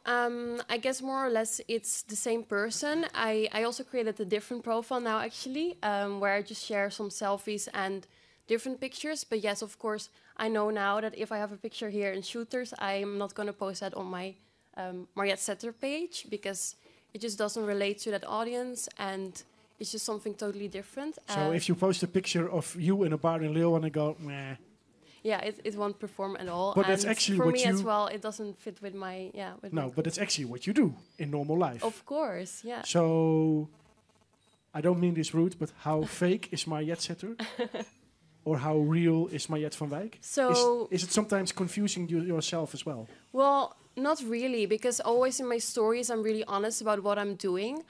I guess more or less it's the same person. I also created a different profile now, actually, where I just share some selfies and different pictures. But yes, of course, I know now that if I have a picture here in Shooters, I'm not going to post that on my Marjet Jetsetter page because it just doesn't relate to that audience and it's just something totally different. So if you post a picture of you in a bar in Leeuwarden and go, meh. Yeah, it won't perform at all. But and that's actually for what me as well. It doesn't fit with my With no, but it's actually what you do in normal life. Of course, yeah. So, I don't mean this rude, but how fake is Marjet Jetsetter, or how real is Marjet van Wijk? So, is it sometimes confusing yourself as well? Well, not really, because always in my stories I'm really honest about what I'm doing.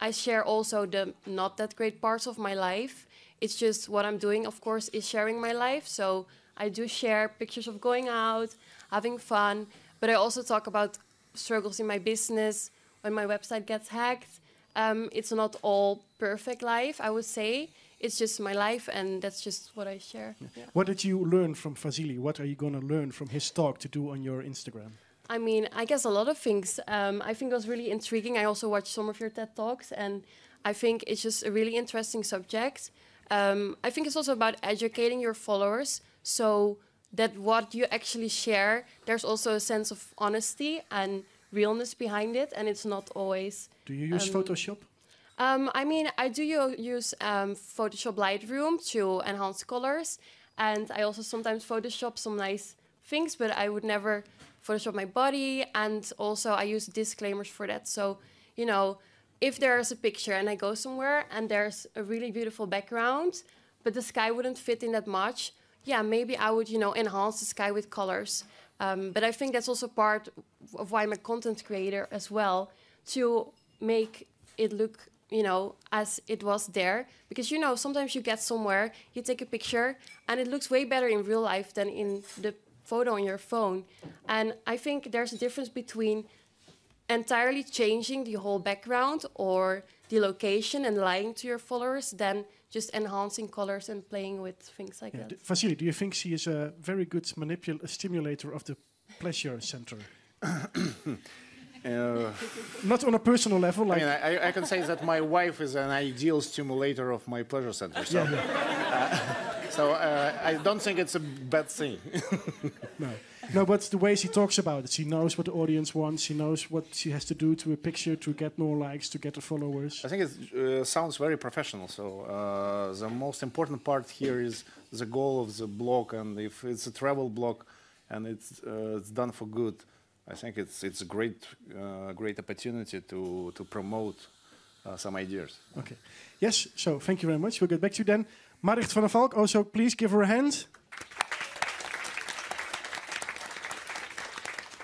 I share also the not that great parts of my life. It's just what I'm doing, of course, is sharing my life. So I do share pictures of going out, having fun. But I also talk about struggles in my business, when my website gets hacked. It's not all perfect life, I would say. It's just my life, and that's just what I share. Yeah. Yeah. What did you learn from Vasily? What are you going to learn from his talk to do on your Instagram? I mean, I guess a lot of things. I think it was really intriguing. I also watched some of your TED Talks, and I think it's just a really interesting subject. I think it's also about educating your followers so that what you actually share, there's also a sense of honesty and realness behind it, and it's not always... Do you use Photoshop? I mean, I do use Photoshop Lightroom to enhance colors, and I also sometimes Photoshop some nice things, but I would never Photoshop my body, and also I use disclaimers for that, so, you know... If there's a picture and I go somewhere and there's a really beautiful background, but the sky wouldn't fit in that much, yeah, maybe I would, you know, enhance the sky with colors. But I think that's also part of why I'm a content creator as well, to make it look, you know, as it was there. Because, you know, sometimes you get somewhere, you take a picture, and it looks way better in real life than in the photo on your phone. And I think there's a difference between... entirely changing the whole background or the location and lying to your followers than just enhancing colors and playing with things like that. Vasily, do you think she is a very good stimulator of the pleasure center? Not on a personal level. Like I can say that my wife is an ideal stimulator of my pleasure center. So, I don't think it's a bad thing. No. No, but the way she talks about it, she knows what the audience wants, she knows what she has to do to a picture to get more likes, to get the followers. I think it sounds very professional, so the most important part here is the goal of the blog, and if it's a travel blog and it's done for good, I think it's a great opportunity to promote some ideas. Okay. Yes, so thank you very much. We'll get back to you then. Marjet van der Valk, also please give her a hand.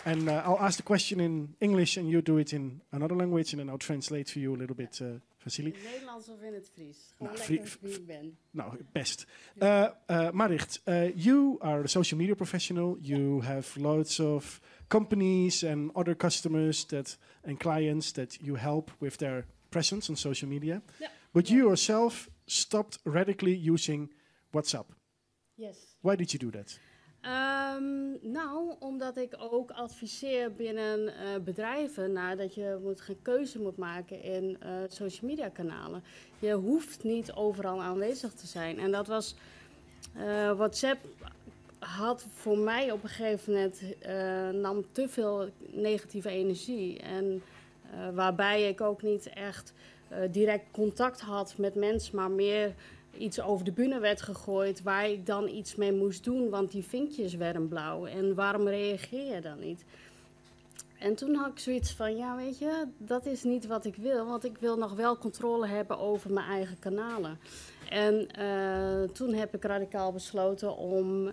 And I'll ask the question in English, and you do it in another language, and then I'll translate for you a little bit, Vasily. In Nederlands of in het Fries? Gewoon lekker wie ik ben. Nou, best. Marjet, you are a social media professional. You have lots of companies and other customers and clients that you help with their presence on social media. Yeah. But you yourself stopped radically using WhatsApp. Yes. Why did you do that? Nou, omdat ik ook adviseer binnen bedrijven dat je geen keuze moet maken in social media kanalen. Je hoeft niet overal aanwezig te zijn. En dat was... WhatsApp had voor mij op een gegeven moment... nam te veel negatieve energie. En waarbij ik ook niet echt direct contact had met mensen, maar meer... iets over de bühne werd gegooid waar ik dan iets mee moest doen, want die vinkjes werden blauw. En waarom reageer je dan niet? En toen had ik zoiets van, ja weet je, dat is niet wat ik wil, want ik wil nog wel controle hebben over mijn eigen kanalen. En toen heb ik radicaal besloten om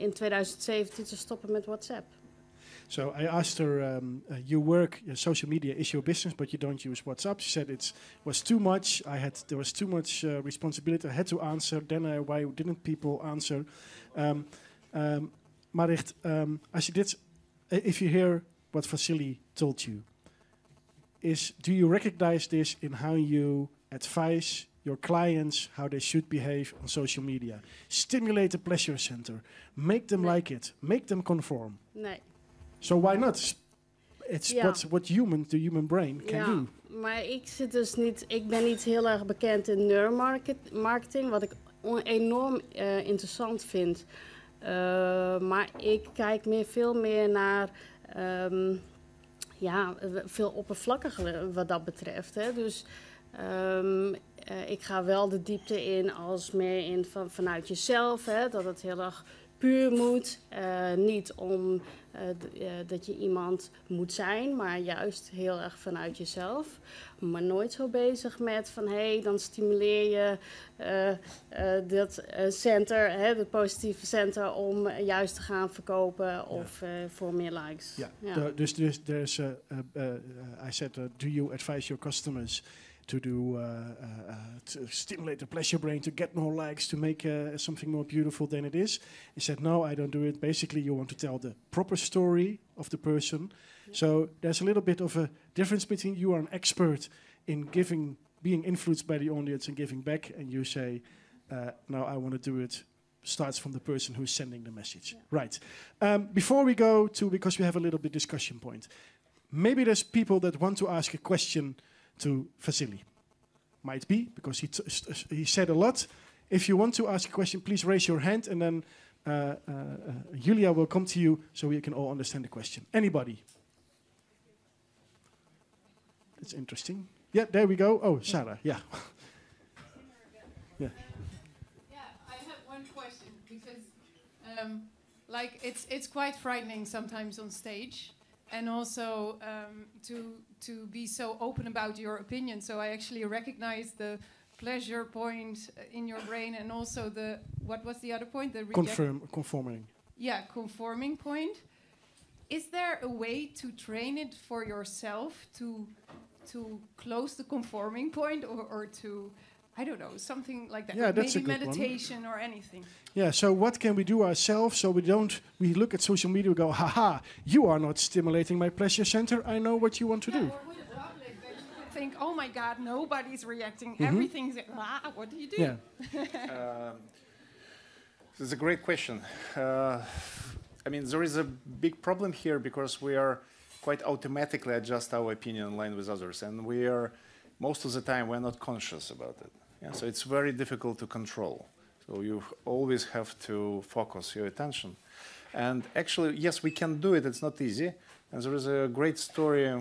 in 2017 te stoppen met WhatsApp. So I asked her, you work, social media is your business, but you don't use WhatsApp. She said it was too much. There was too much responsibility. I had to answer. Then why didn't people answer? Marjet, as you did, if you hear what Vasily told you, do you recognize this in how you advise your clients how they should behave on social media. Stimulate the pleasure center. Make them like it. Make them conform. So why not? It's what the human brain can do. Maar ik zit dus niet, ik ben niet heel erg bekend in neuromarketing, wat ik enorm interessant vind. Maar ik kijk meer, veel meer naar veel oppervlakkiger wat dat betreft. Hè. Dus ik ga wel de diepte in als meer in vanuit jezelf, hè, dat het heel erg puur moet. Niet om dat je iemand moet zijn, maar juist heel erg vanuit jezelf. Maar nooit zo bezig met van hey, dan stimuleer je dat center, hè, dat positieve center, om juist te gaan verkopen of voor meer likes. Ja. Ja. Dus there's I said, do you advise your customers to do to stimulate the pleasure brain to get more likes, to make something more beautiful than it is? He said, no, I don't do it. Basically, you want to tell the proper story of the person. Yeah. So there's a little bit of a difference between you are an expert in giving, being influenced by the audience and giving back, and you say, no, I want to do it. Starts from the person who's sending the message. Yeah. Right. Before we go to, because we have a little bit discussion point, maybe there's people that want to ask a question to Vasily. Might be, because he said a lot. If you want to ask a question, please raise your hand, and then Julia will come to you so we can all understand the question. Anybody? That's interesting. Yeah, there we go. Oh, Sarah, yeah. I have one question, because it's quite frightening sometimes on stage. And also to be so open about your opinion. So I actually recognize the pleasure point in your brain, and also the, what was the other point? The conforming. Yeah, conforming point. Is there a way to train it for yourself to close the conforming point, or to, I don't know, something like that? Yeah, that's maybe a good meditation one. Or anything. Yeah, so what can we do ourselves so we don't, we look at social media and go, haha, you are not stimulating my pleasure center, I know what you want to do. Or with the public, you think, oh my God, nobody's reacting, everything's, what do you do? Yeah. This is a great question. I mean, there is a big problem here, because we are quite automatically adjust our opinion in line with others, and we are, most of the time, we're not conscious about it. Yeah, so it's very difficult to control. So you always have to focus your attention. And actually, yes, we can do it. It's not easy. And there is a great story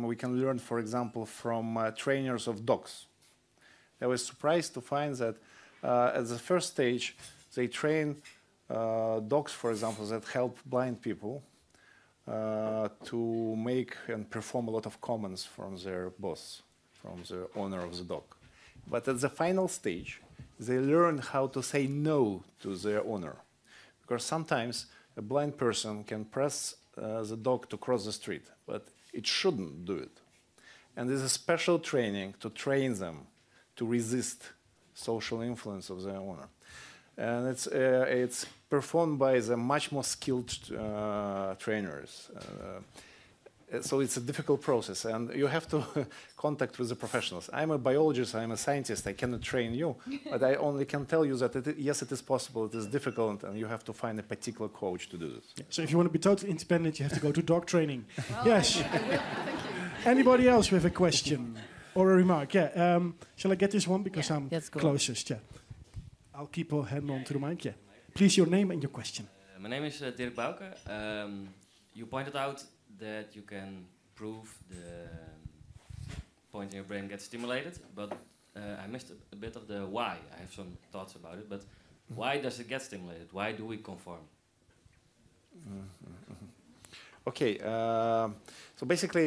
we can learn, for example, from trainers of dogs. I was surprised to find that at the first stage, they train dogs, for example, that help blind people to make and perform a lot of commands from their boss, from the owner of the dog. But at the final stage, they learn how to say no to their owner. Because sometimes a blind person can press the dog to cross the street, but it shouldn't do it. And there's a special training to train them to resist social influence of their owner. And it's performed by the much more skilled trainers. So it's a difficult process, and you have to contact with the professionals. I'm a biologist, I'm a scientist, I cannot train you, but I only can tell you that, yes, it is possible, it is difficult, and you have to find a particular coach to do this. Yeah. So if you want to be totally independent, you have to go to dog training. Well, yes. I will. Thank you. Anybody else with a question or a remark? Yeah. Shall I get this one? Because I'm closest. Yeah. I'll keep a hand on to the mic. Yeah. Please, your name and your question. My name is Dirk Baukje. You pointed out that you can prove the point in your brain gets stimulated, but I missed a bit of the why. I have some thoughts about it, but why does it get stimulated? Why do we conform? Okay, so basically,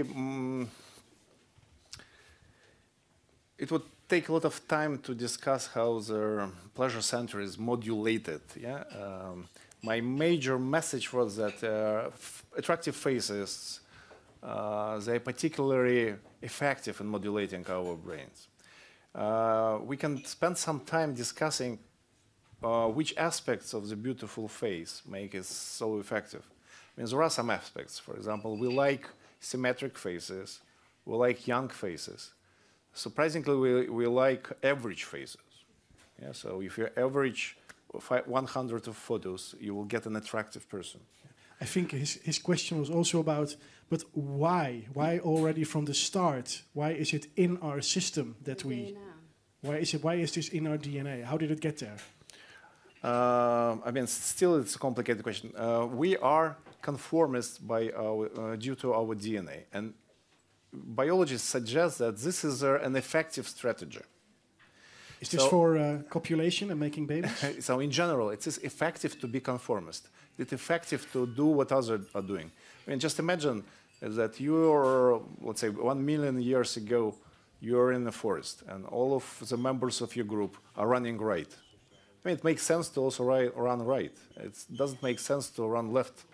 it would take a lot of time to discuss how the pleasure center is modulated. Yeah. My major message was that attractive faces, they're particularly effective in modulating our brains. We can spend some time discussing which aspects of the beautiful face make it so effective. I mean, there are some aspects. For example, we like symmetric faces, we like young faces. surprisingly, we like average phases. Yeah, so if you average 100 of photos, you will get an attractive person. I think his question was also about, but why? Why already from the start? Why is it in our system that we... Why is this in our DNA? How did it get there? I mean, still it's a complicated question. We are conformist by our, due to our DNA. And biologists suggest that this is an effective strategy. Is this for copulation and making babies? So in general, it is effective to be conformist. It's effective to do what others are doing. I mean, just imagine that you're, let's say, 1 million years ago, you're in the forest, and all of the members of your group are running right. I mean, it makes sense to also run right. It doesn't make sense to run left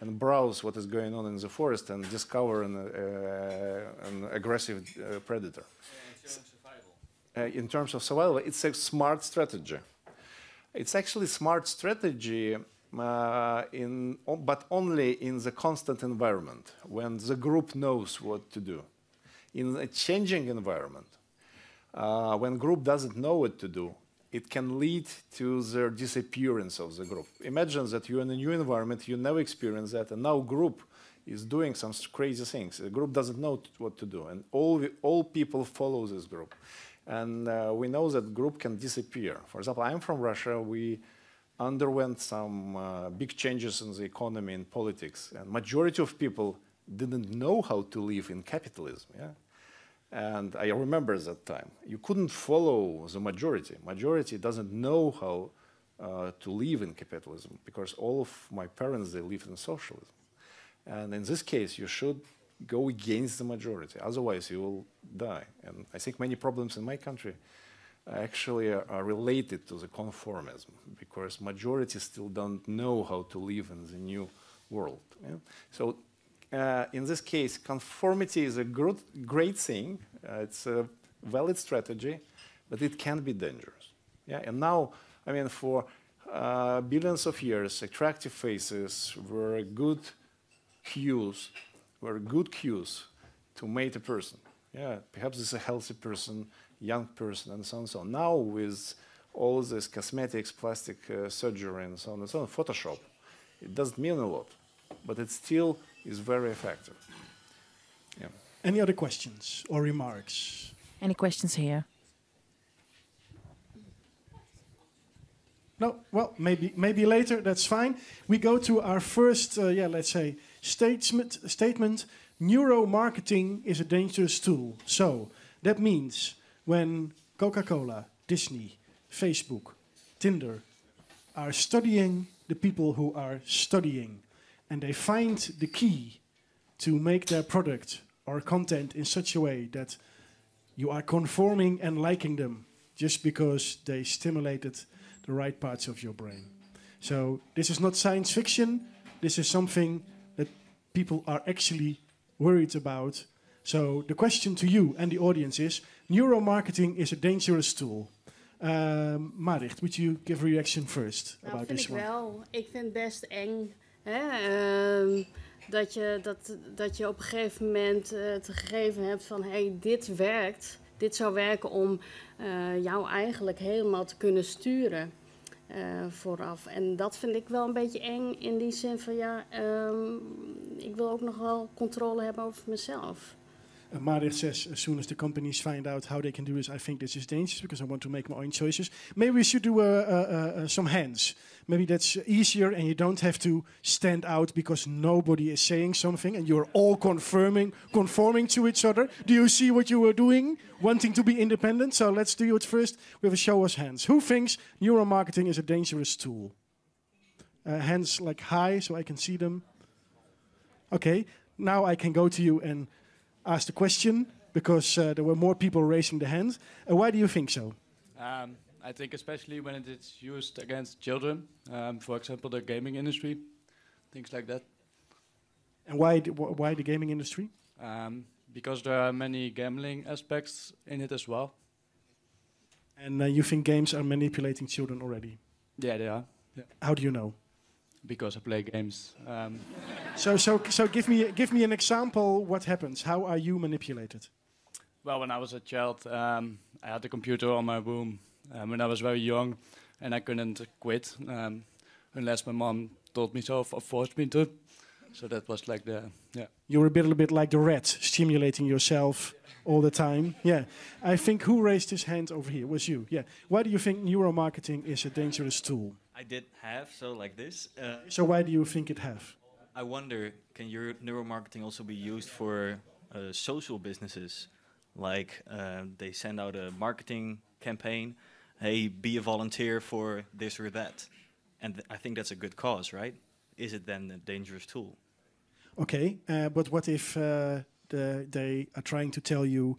and browse what is going on in the forest and discover an aggressive predator. In terms of survival, it's a smart strategy. It's actually a smart strategy, but only in the constant environment, when the group knows what to do. In a changing environment, when group doesn't know what to do, it can lead to the disappearance of the group. Imagine that you're in a new environment, you never experienced that, and now group is doing some crazy things. The group doesn't know what to do, and all people follow this group. And we know that group can disappear. For example, I'm from Russia. We underwent some big changes in the economy and politics, and majority of people didn't know how to live in capitalism. Yeah? And I remember that time. You couldn't follow the majority. Majority doesn't know how to live in capitalism, because all of my parents, they lived in socialism. And in this case, you should go against the majority. Otherwise, you will die. And I think many problems in my country actually are related to the conformism, because majority still don't know how to live in the new world. Yeah? So, in this case, conformity is a great thing. It's a valid strategy, but it can be dangerous. Yeah? And now, I mean, for billions of years, attractive faces were good cues, to mate a person. Yeah, perhaps it's a healthy person, young person, and so on and so on. Now, with all this cosmetics, plastic surgery, and so on, Photoshop, it doesn't mean a lot, but it's still... is very effective. Yeah. Any other questions or remarks? Any questions here? No. Well, maybe later. That's fine. We go to our first, let's say, statement. Neuromarketing is a dangerous tool. So that means when Coca-Cola, Disney, Facebook, Tinder are studying the people who are studying, and they find the key to make their product or content in such a way that you are conforming and liking them just because they stimulated the right parts of your brain. So this is not science fiction. This is something that people are actually worried about. So the question to you and the audience is, neuromarketing is a dangerous tool. Marit, would you give a reaction first about this one? Wel, ik vind het best eng. Dat je op een gegeven moment het gegeven hebt van hey, dit werkt, dit zou werken om jou eigenlijk helemaal te kunnen sturen vooraf. En dat vind ik wel een beetje eng in die zin van ja, ik wil ook nog wel controle hebben over mezelf. Marit says, as soon as the companies find out how they can do this, I think this is dangerous because I want to make my own choices. Maybe we should do some hands. Maybe that's easier and you don't have to stand out because nobody is saying something and you're all conforming to each other. Do you see what you were doing? Wanting to be independent? So let's do it first with a show of hands. Who thinks neuromarketing is a dangerous tool? Hands like high so I can see them. Okay, now I can go to you and ask the question, because there were more people raising the hand. Why do you think so? I think especially when it is used against children, for example, the gaming industry, things like that. And why the gaming industry? Because there are many gambling aspects in it as well. And you think games are manipulating children already? Yeah, they are. Yeah. How do you know? Because I play games. So give me an example. What happens? How are you manipulated? Well, when I was a child, I had a computer on my room when I was very young, and I couldn't quit unless my mom told me so or forced me to. So that was like the, yeah. You were a little bit like the rat, stimulating yourself all the time. Yeah. I think who raised his hand over here? It was you. Yeah. Why do you think neuromarketing is a dangerous tool? I did have, so like this. So why do you think it have? I wonder, can your neuromarketing also be used for social businesses? Like they send out a marketing campaign, hey, be a volunteer for this or that. And I think that's a good cause, right? Is it then a dangerous tool? Okay, but what if they are trying to tell you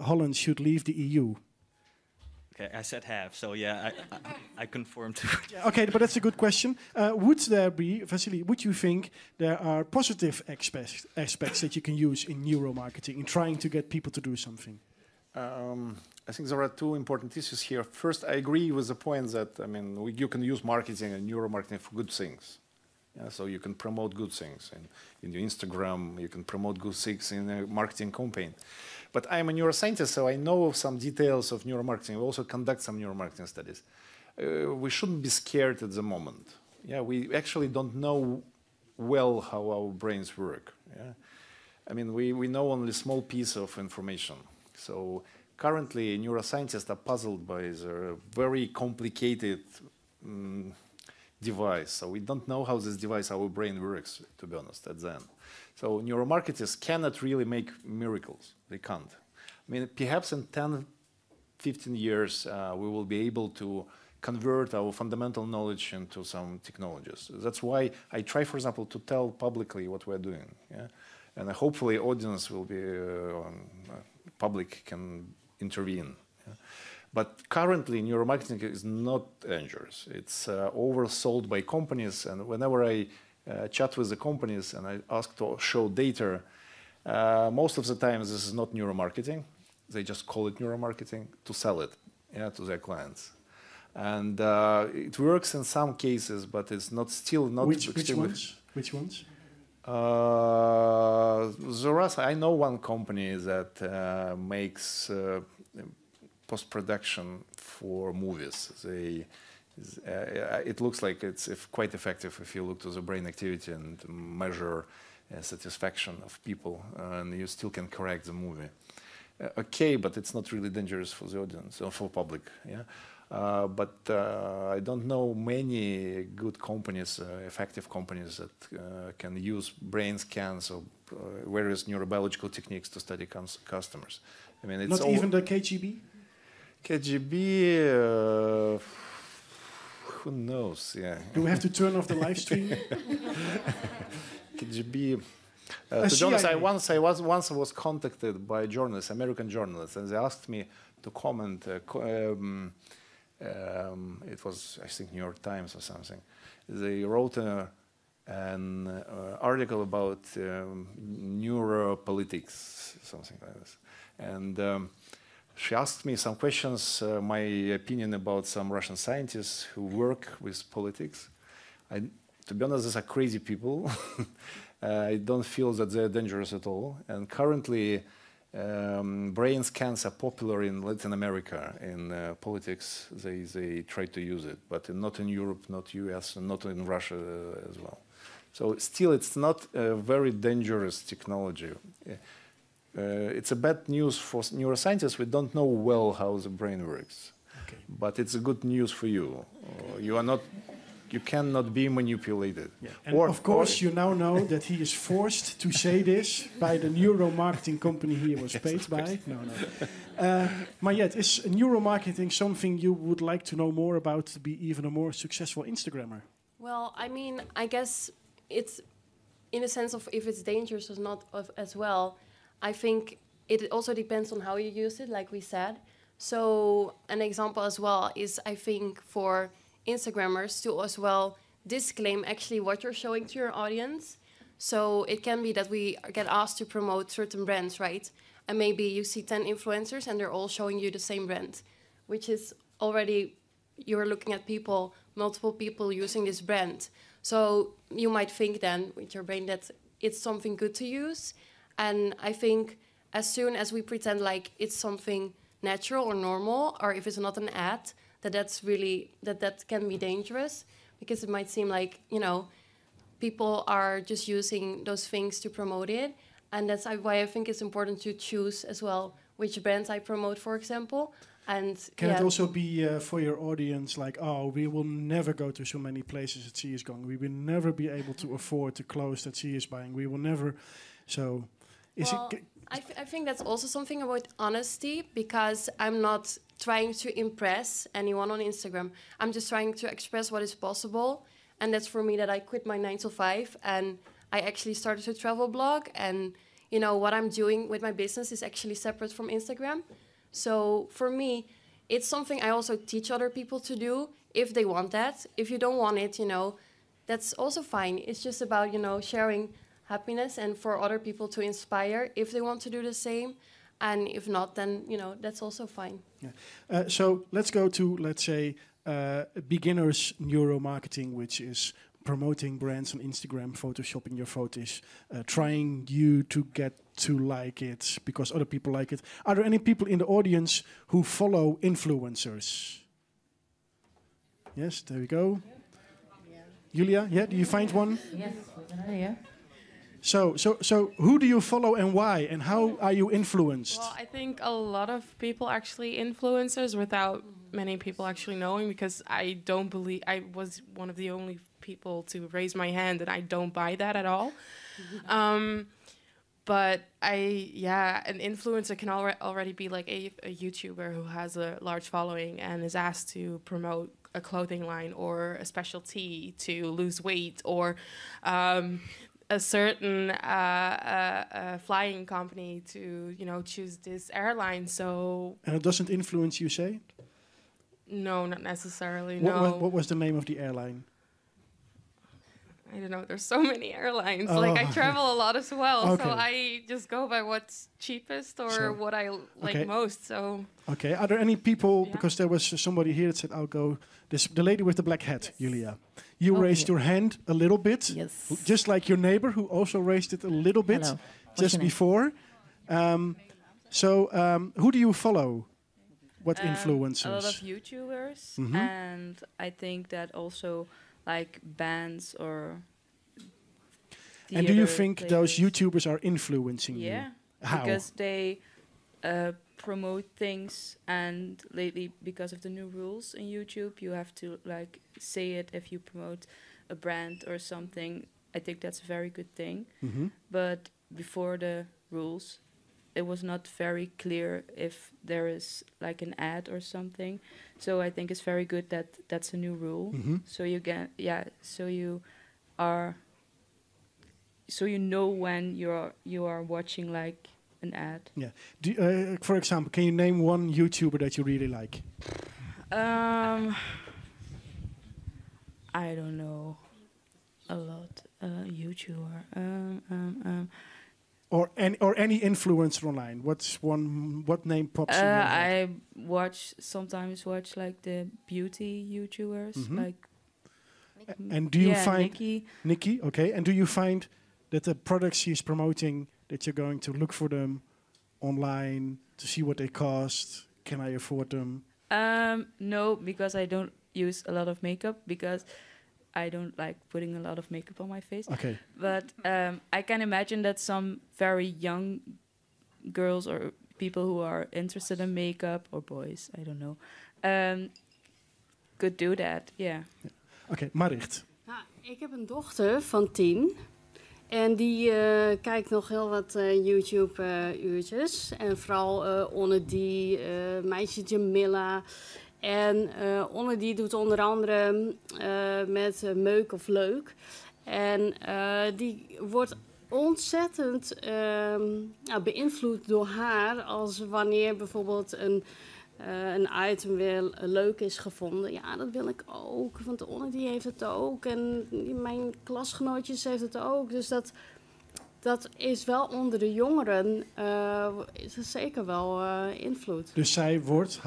Holland should leave the EU? Okay, I said half, so yeah, I conformed to it. Yeah, okay, but that's a good question. Would there be, Vasily, would you think there are positive aspects that you can use in neuromarketing, in trying to get people to do something? I think there are two important issues here. First, I agree with the point that, I mean, you can use marketing and neuromarketing for good things. Yeah, so you can promote good things in your Instagram, you can promote good things in a marketing campaign. But I'm a neuroscientist, so I know some details of neuromarketing. We also conduct some neuromarketing studies. We shouldn't be scared at the moment. Yeah, we actually don't know well how our brains work. Yeah? I mean, we know only a small piece of information. So currently, neuroscientists are puzzled by their very complicated device. So we don't know how this device, our brain works, to be honest, at the end. So neuromarketers cannot really make miracles. They can't. I mean, perhaps in 10, 15 years, we will be able to convert our fundamental knowledge into some technologies. That's why I try, for example, to tell publicly what we're doing. Yeah? And hopefully audience will be, public can intervene. Yeah? But currently, neuromarketing is not dangerous. It's oversold by companies. And whenever I chat with the companies and I ask to show data, most of the time this is not neuromarketing. They just call it neuromarketing to sell it, yeah, to their clients. And it works in some cases, but it's not still not. Which ones? There are, I know one company that makes post-production for movies. It looks like it's quite effective if you look to the brain activity and measure satisfaction of people, and you still can correct the movie. Okay, but it's not really dangerous for the audience or for public. Yeah, but I don't know many good companies, effective companies that can use brain scans or various neurobiological techniques to study customers. I mean, it's not even the KGB. KGB, who knows? Yeah. Do we have to turn off the live stream? KGB. To be honest, I once was contacted by journalists, American journalists, and they asked me to comment. It was, I think, New York Times or something. They wrote an article about neuropolitics, something like this, and. She asked me some questions, my opinion about some Russian scientists who work with politics. To be honest, these are crazy people. I don't feel that they're dangerous at all. And currently, brain scans are popular in Latin America. In politics, they try to use it, but not in Europe, not US, and not in Russia as well. So still, it's not a very dangerous technology. It's a bad news for neuroscientists. We don't know well how the brain works, okay. But it's a good news for you. Okay. You cannot be manipulated. Yeah. And of course, you now know that he is forced to say this by the neuromarketing company he was paid by. No. Marjet, is neuromarketing something you would like to know more about to be even a more successful Instagrammer? Well, I mean, I guess it's in a sense of if it's dangerous or not as well. I think it also depends on how you use it, like we said. So an example as well is, I think, for Instagrammers to as well disclaim actually what you're showing to your audience. So it can be that we get asked to promote certain brands, right? And maybe you see 10 influencers and they're all showing you the same brand, which is already you're looking at people, multiple people using this brand. So you might think then with your brain that it's something good to use. And I think as soon as we pretend like it's something natural or normal, or if it's not an ad, that can be dangerous, because it might seem like, you know, people are just using those things to promote it. And that's why I think it's important to choose as well which brands I promote, for example. And can it also be for your audience like, oh, we will never go to so many places that she is going. We will never be able to afford the clothes that she is buying. We will never. So is well, it? I think that's also something about honesty, because I'm not trying to impress anyone on Instagram. I'm just trying to express what is possible. And that's for me that I quit my 9 to 5 and I actually started a travel blog. And, you know, what I'm doing with my business is actually separate from Instagram. So for me, it's something I also teach other people to do if they want that. If you don't want it, you know, that's also fine. It's just about, you know, sharing happiness and for other people to inspire if they want to do the same. And if not, then, you know, that's also fine. Yeah. So let's go to, let's say, beginner's neuromarketing, which is promoting brands on Instagram, photoshopping your photos, trying you to get to like it because other people like it. Are there any people in the audience who follow influencers? Yes, there we go. Yeah. Julia, yeah, do you find one? Yes, yeah. So who do you follow and why, and how are you influenced? Well, I think a lot of people actually influencers without many people actually knowing, because I don't believe, I was one of the only people to raise my hand, and I don't buy that at all. But an influencer can already be like a YouTuber who has a large following and is asked to promote a clothing line or a specialty to lose weight, or a certain flying company to, you know, choose this airline. So, and it doesn't influence you, say? No, not necessarily. What was the name of the airline? I don't know. There's so many airlines. Oh. Like, I travel a lot as well, okay. So I just go by what's cheapest or what I like most. So, okay. Are there any people? Yeah. Because there was somebody here that said, "I'll go." The lady with the black hat, yes. Julia. You raised your hand a little bit, yes. Just like your neighbor who also raised it a little bit just before. Who do you follow? What influencers? A lot of YouTubers, and I think that also like bands or. And do you think those YouTubers are influencing you? Yeah, how? Because they promote things, and lately because of the new rules in YouTube, you have to like say it if you promote a brand or something. I think that's a very good thing. But before the rules, it was not very clear if there is like an ad or something. So I think it's very good that that's a new rule. So you get so you know when you are watching like an ad. Yeah. Do you, for example, can you name one YouTuber that you really like? I don't know a lot. YouTuber. Or any influencer online. What's one? What name pops in your head? I sometimes watch like the beauty YouTubers, like. And do you find Nikki? Okay. And do you find that the products she's promoting, that you're going to look for them online to see what they cost? Can I afford them? No, because I don't use a lot of makeup, because I don't like putting a lot of makeup on my face. Okay. But I can imagine that some very young girls or people who are interested in makeup, or boys, I don't know, could do that, yeah. Oké, Marjet. Nou, ik heb een dochter van 10. En die kijkt nog heel wat YouTube-uurtjes. En vooral Onne die, meisje Jamila. En Onne die doet onder andere met Meuk of Leuk. En die wordt ontzettend beïnvloed door haar. Als wanneer bijvoorbeeld een item weer leuk is gevonden. Ja, dat wil ik ook. Want Onne die heeft het ook. En mijn klasgenootjes heeft het ook. Dus dat is wel onder de jongeren is er zeker wel invloed. Dus zij wordt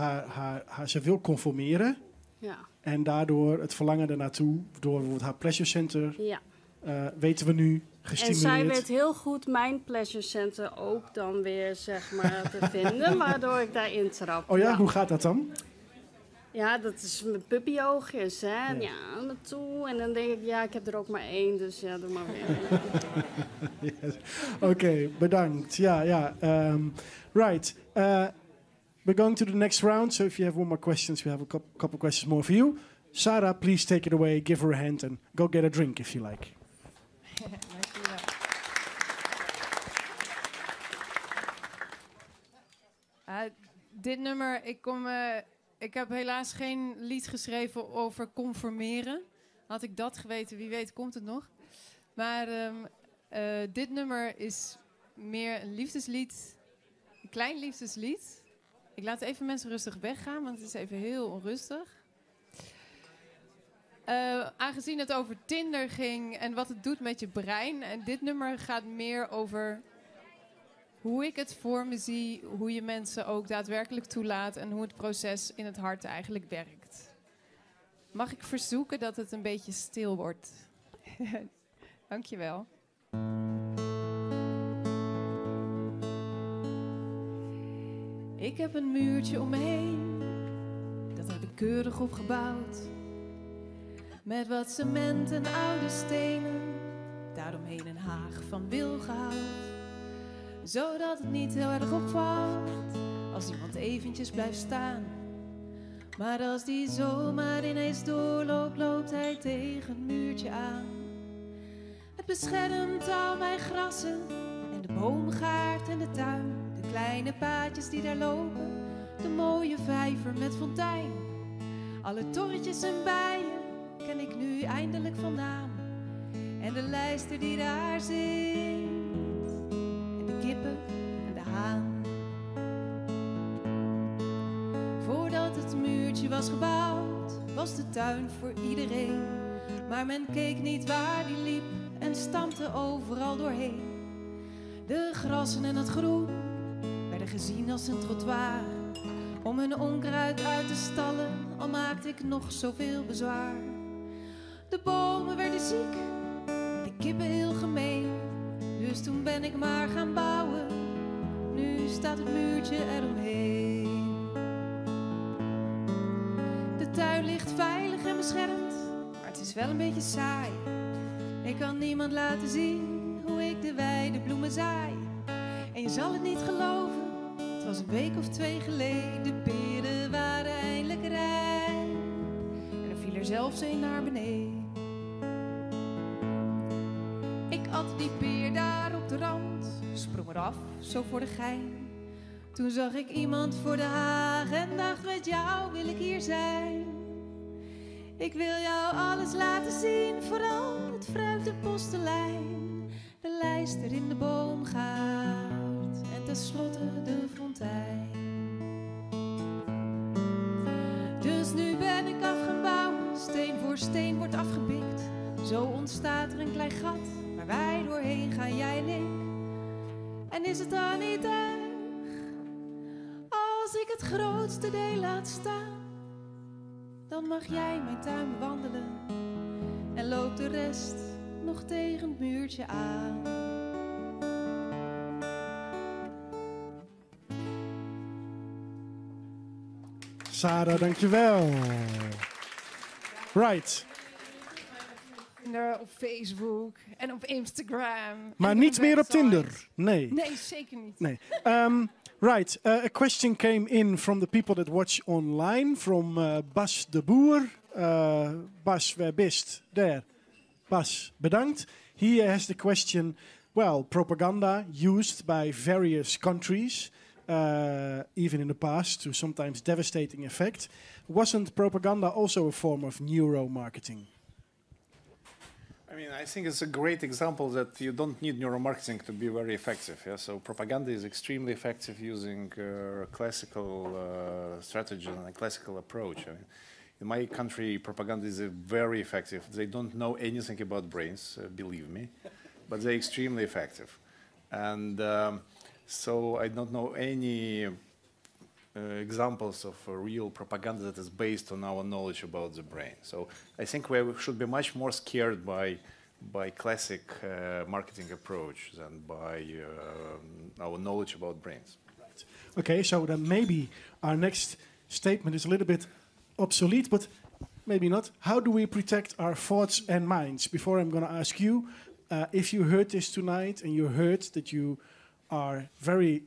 ze wil conformeren. Ja. En daardoor het verlangen ernaartoe, door bijvoorbeeld haar pleasure center, weten we nu gestimuleerd. En zij werd heel goed mijn pleasure center ook dan weer, zeg maar, te vinden, waardoor ik daarin trap. Oh ja, hoe gaat dat dan? Ja, dat is met puppyoogjes, hè. Ja, ja, naartoe. En dan denk ik, ja, ik heb er ook maar één, dus ja, doe maar weer. Yes. Oké, bedankt. Ja, ja. Right. We're going to the next round, so if you have one more questions, we have a couple questions more for you. Sarah, please take it away, give her a hand, and go get a drink if you like. Dit nummer, ik heb helaas geen lied geschreven over conformeren. Had ik dat geweten, wie weet komt het nog. Maar dit nummer is meer een liefdeslied, een klein liefdeslied. Ik laat even mensen rustig weggaan, want het is even heel onrustig. Aangezien het over Tinder ging en wat het doet met je brein. En dit nummer gaat meer over hoe ik het voor me zie. Hoe je mensen ook daadwerkelijk toelaat. En hoe het proces in het hart eigenlijk werkt. Mag ik verzoeken dat het een beetje stil wordt? Dankjewel. Ik heb een muurtje om me heen. Dat heb ik keurig opgebouwd. Met wat cement en oude stenen, daaromheen een haag van wilgehout. Zodat het niet heel erg opvalt, als iemand eventjes blijft staan. Maar als die zomaar ineens doorloopt, loopt hij tegen het muurtje aan. Het beschermt al mijn grassen, en de boomgaard en de tuin. De kleine paadjes die daar lopen, de mooie vijver met fontein. Alle torretjes en bijen. Ken ik nu eindelijk vandaan. En de lijster die daar zit. En de kippen en de haan. Voordat het muurtje was gebouwd, was de tuin voor iedereen. Maar men keek niet waar die liep en stampte overal doorheen. De grassen en het groen werden gezien als een trottoir. Om hun onkruid uit te stallen, al maakte ik nog zoveel bezwaar. De bomen werden ziek, de kippen heel gemeen. Dus toen ben ik maar gaan bouwen, nu staat het muurtje eromheen. De tuin ligt veilig en beschermd, maar het is wel een beetje saai. Ik kan niemand laten zien hoe ik de weide bloemen zaai. En je zal het niet geloven, het was een week of twee geleden. De peren waren eindelijk rijp en er viel er zelfs een naar beneden. Ik at die peer daar op de rand, sprong eraf, zo voor de gein. Toen zag ik iemand voor de haag en dacht, met jou wil ik hier zijn. Ik wil jou alles laten zien, vooral het fruit en postelijn. De lijster in de boomgaard en tenslotte de fontein. Dus nu ben ik af gaan bouwen, steen voor steen wordt afgepikt. Zo ontstaat er een klein gat, waar wij doorheen gaan, jij en ik. En is het dan niet erg, als ik het grootste deel laat staan? Dan mag jij mijn tuin bewandelen, en loop de rest nog tegen het muurtje aan. Sarah, dankjewel. Right. Op Facebook en op Instagram. Maar niet meer op Tinder. Nee. Nee, zeker niet. Nee. Right. A question came in from the people that watch online. From Bas de Boer. Bas, where bist? There. Bas, bedankt. He has the question. Well, propaganda used by various countries. Even in the past to sometimes devastating effect. Wasn't propaganda also a form of neuromarketing? I mean, I think it's a great example that you don't need neuromarketing to be very effective. Yeah? So propaganda is extremely effective using classical strategy and a classical approach. I mean, in my country, propaganda is very effective. They don't know anything about brains, believe me, but they're extremely effective. And so I don't know any examples of real propaganda that is based on our knowledge about the brain. So I think we should be much more scared by by classic marketing approach than by our knowledge about brains. Right. Okay, so then maybe our next statement is a little bit obsolete, but maybe not. How do we protect our thoughts and minds? Before I'm going to ask you, if you heard this tonight and you heard that you are very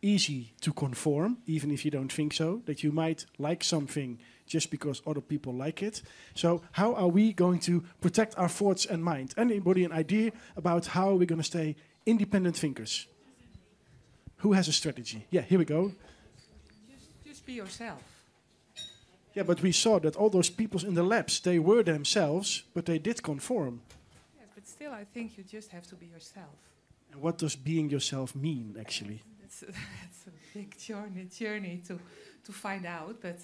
easy to conform, even if you don't think so, that you might like something just because other people like it. So how are we going to protect our thoughts and mind? Anybody an idea about how we're going to stay independent thinkers? Who has a strategy? Yeah, here we go. Just be yourself. Yeah, but we saw that all those people in the labs, they were themselves, but they did conform. Yes, but still I think you just have to be yourself. And what does being yourself mean, actually? That's a big journey to find out, but...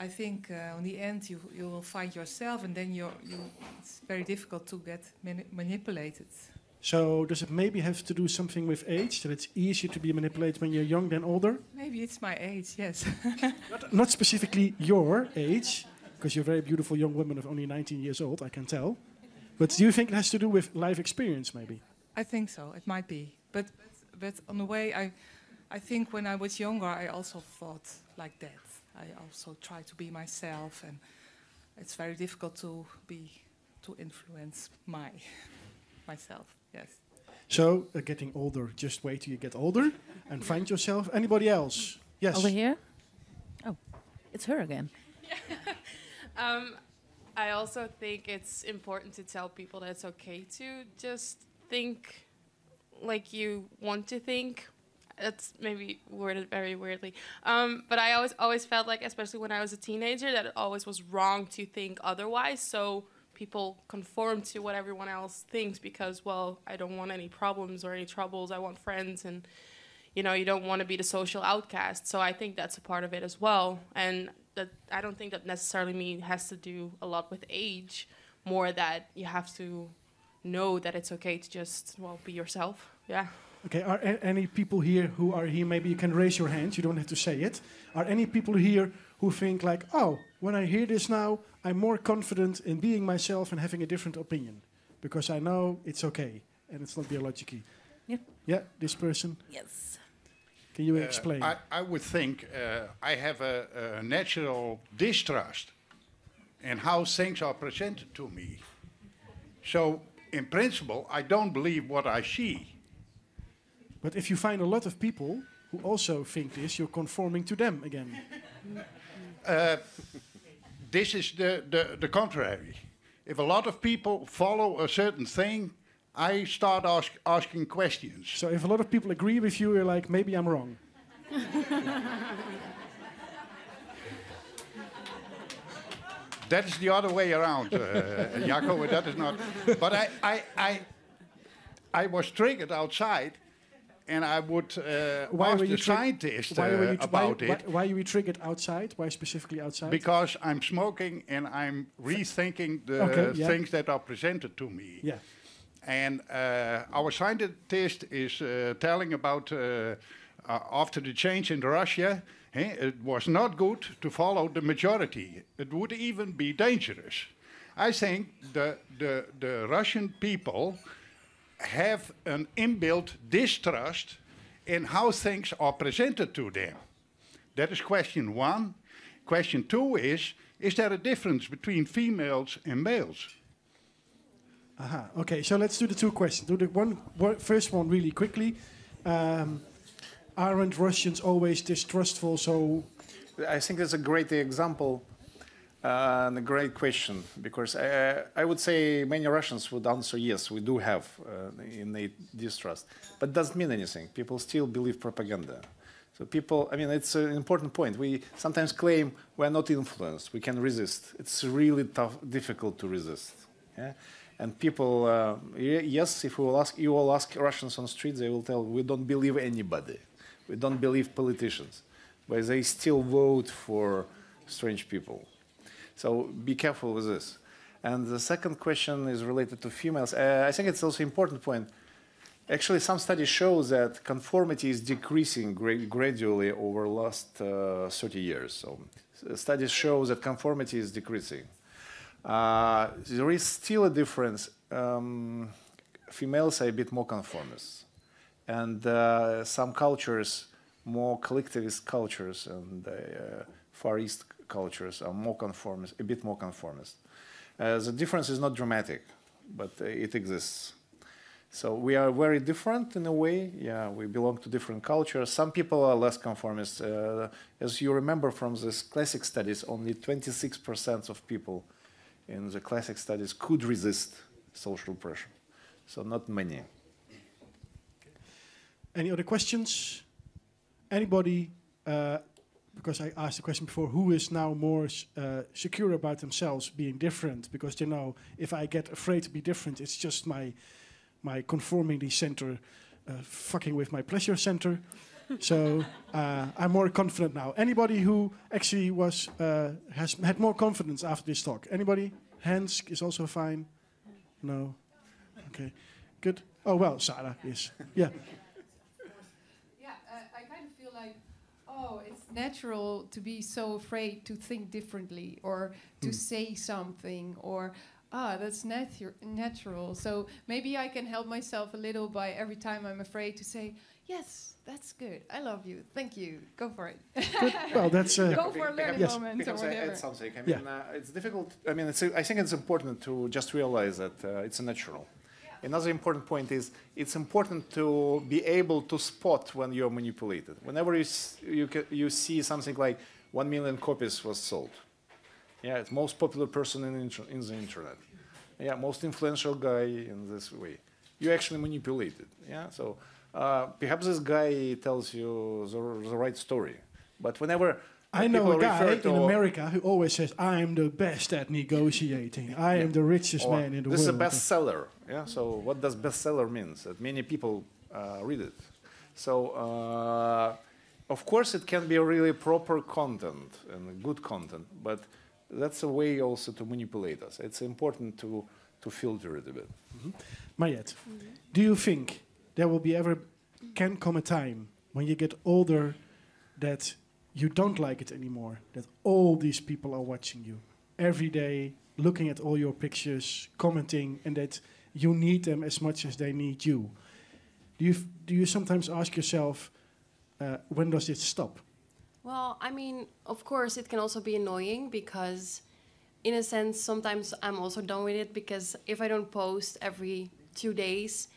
I think in the end you will find yourself, and then it's very difficult to get manipulated. So does it maybe have to do something with age, that it's easier to be manipulated when you're young than older? Maybe it's my age, yes. Not specifically your age, because you're a very beautiful young woman of only 19 years old, I can tell. But do you think it has to do with life experience, maybe? I think so, it might be. But on the way, I think when I was younger I also thought like that. I also try to be myself, and it's very difficult to influence myself. Yes. So getting older, just wait till you get older and find yourself. Anybody else? Yes. Over here. Oh, it's her again. I also think it's important to tell people that it's okay to just think like you want to think. That's maybe worded very weirdly. But I always felt like, especially when I was a teenager, that it always was wrong to think otherwise. So people conform to what everyone else thinks because, well, I don't want any problems or any troubles. I want friends, and, you know, you don't want to be the social outcast. So I think that's a part of it as well. And that I don't think that necessarily has to do a lot with age, more that you have to know that it's okay to just, well, be yourself. Yeah. Okay, are any people here who are here, maybe you can raise your hand, you don't have to say it. Are any people here who think like, oh, when I hear this now, I'm more confident in being myself and having a different opinion, because I know it's okay, and it's not biologically. Yeah. Yeah, this person? Yes. Can you explain? I would think I have a natural distrust in how things are presented to me. So, in principle, I don't believe what I see. But if you find a lot of people who also think this, you're conforming to them again. This is the contrary. If a lot of people follow a certain thing, I start asking questions. So if a lot of people agree with you, you're like, maybe I'm wrong. That is the other way around, Jaco, that is not... But I was triggered outside. And I would ask the scientist about it. Why are we triggered outside? Why specifically outside? Because I'm smoking and I'm rethinking the things that are presented to me. Yeah. And our scientist is telling about after the change in Russia, it was not good to follow the majority. It would even be dangerous. I think the Russian people have an inbuilt distrust in how things are presented to them. That is question one. Question two is there a difference between females and males? Aha, okay, so let's do the two questions. Do the first one really quickly. Aren't Russians always distrustful, so... I think that's a great example and a great question, because I would say many Russians would answer yes, we do have innate distrust, but doesn't mean anything. People still believe propaganda. So people, I mean, it's an important point. We sometimes claim we're not influenced, we can resist. It's really tough, difficult to resist. Yeah? And people, yes, if you will ask Russians on the street, they will tell, we don't believe anybody. We don't believe politicians, but they still vote for strange people. So be careful with this. And the second question is related to females. I think it's also an important point. Actually, some studies show that conformity is decreasing gradually over the last 30 years. So studies show that conformity is decreasing. There is still a difference. Females are a bit more conformist, and some cultures, more collectivist cultures and Far East cultures, are more conformist, a bit more conformist. The difference is not dramatic, but it exists. So we are very different in a way. Yeah, we belong to different cultures. Some people are less conformist. As you remember from this classic studies, only 26% of people in the classic studies could resist social pressure. So not many. Any other questions? Anybody? Because I asked the question before, who is now more secure about themselves being different? Because they know, if I get afraid to be different, it's just my conformity center fucking with my pleasure center. So I'm more confident now. Anybody who actually was had more confidence after this talk? Anybody? Hands is also fine. No. Okay. Good. Oh well, Sarah is. Yeah. Yeah. I kind of feel like, oh, it's natural to be so afraid to think differently or to say something, or that's natural. So maybe I can help myself a little by, every time I'm afraid, to say, yes, that's good. I love you. Thank you. Go for it. Good. Well, that's go for a learning moment or whatever. Add something. I mean, it's difficult. I mean, I think it's important to just realize that it's natural. Yeah. Another important point is, it's important to be able to spot when you're manipulated. Whenever you see something like 1 million copies was sold. Yeah, it's most popular person in the internet. Yeah, most influential guy in this way. You actually manipulate it. Yeah, so perhaps this guy tells you the right story. But whenever I know a guy in America who always says, "I am the best at negotiating. I am the richest man in the world." This is a bestseller. Yeah. So what does bestseller means? That many people read it. So. Of course, it can be really proper content and good content, but that's a way also to manipulate us. It's important to filter it a bit. Marjet, do you think there will be can come a time when you get older that you don't like it anymore, that all these people are watching you every day, looking at all your pictures, commenting, and that you need them as much as they need you? Do you sometimes ask yourself, when does it stop? Well, I mean, of course, it can also be annoying because, in a sense, sometimes I'm also done with it, because if I don't post every 2 days,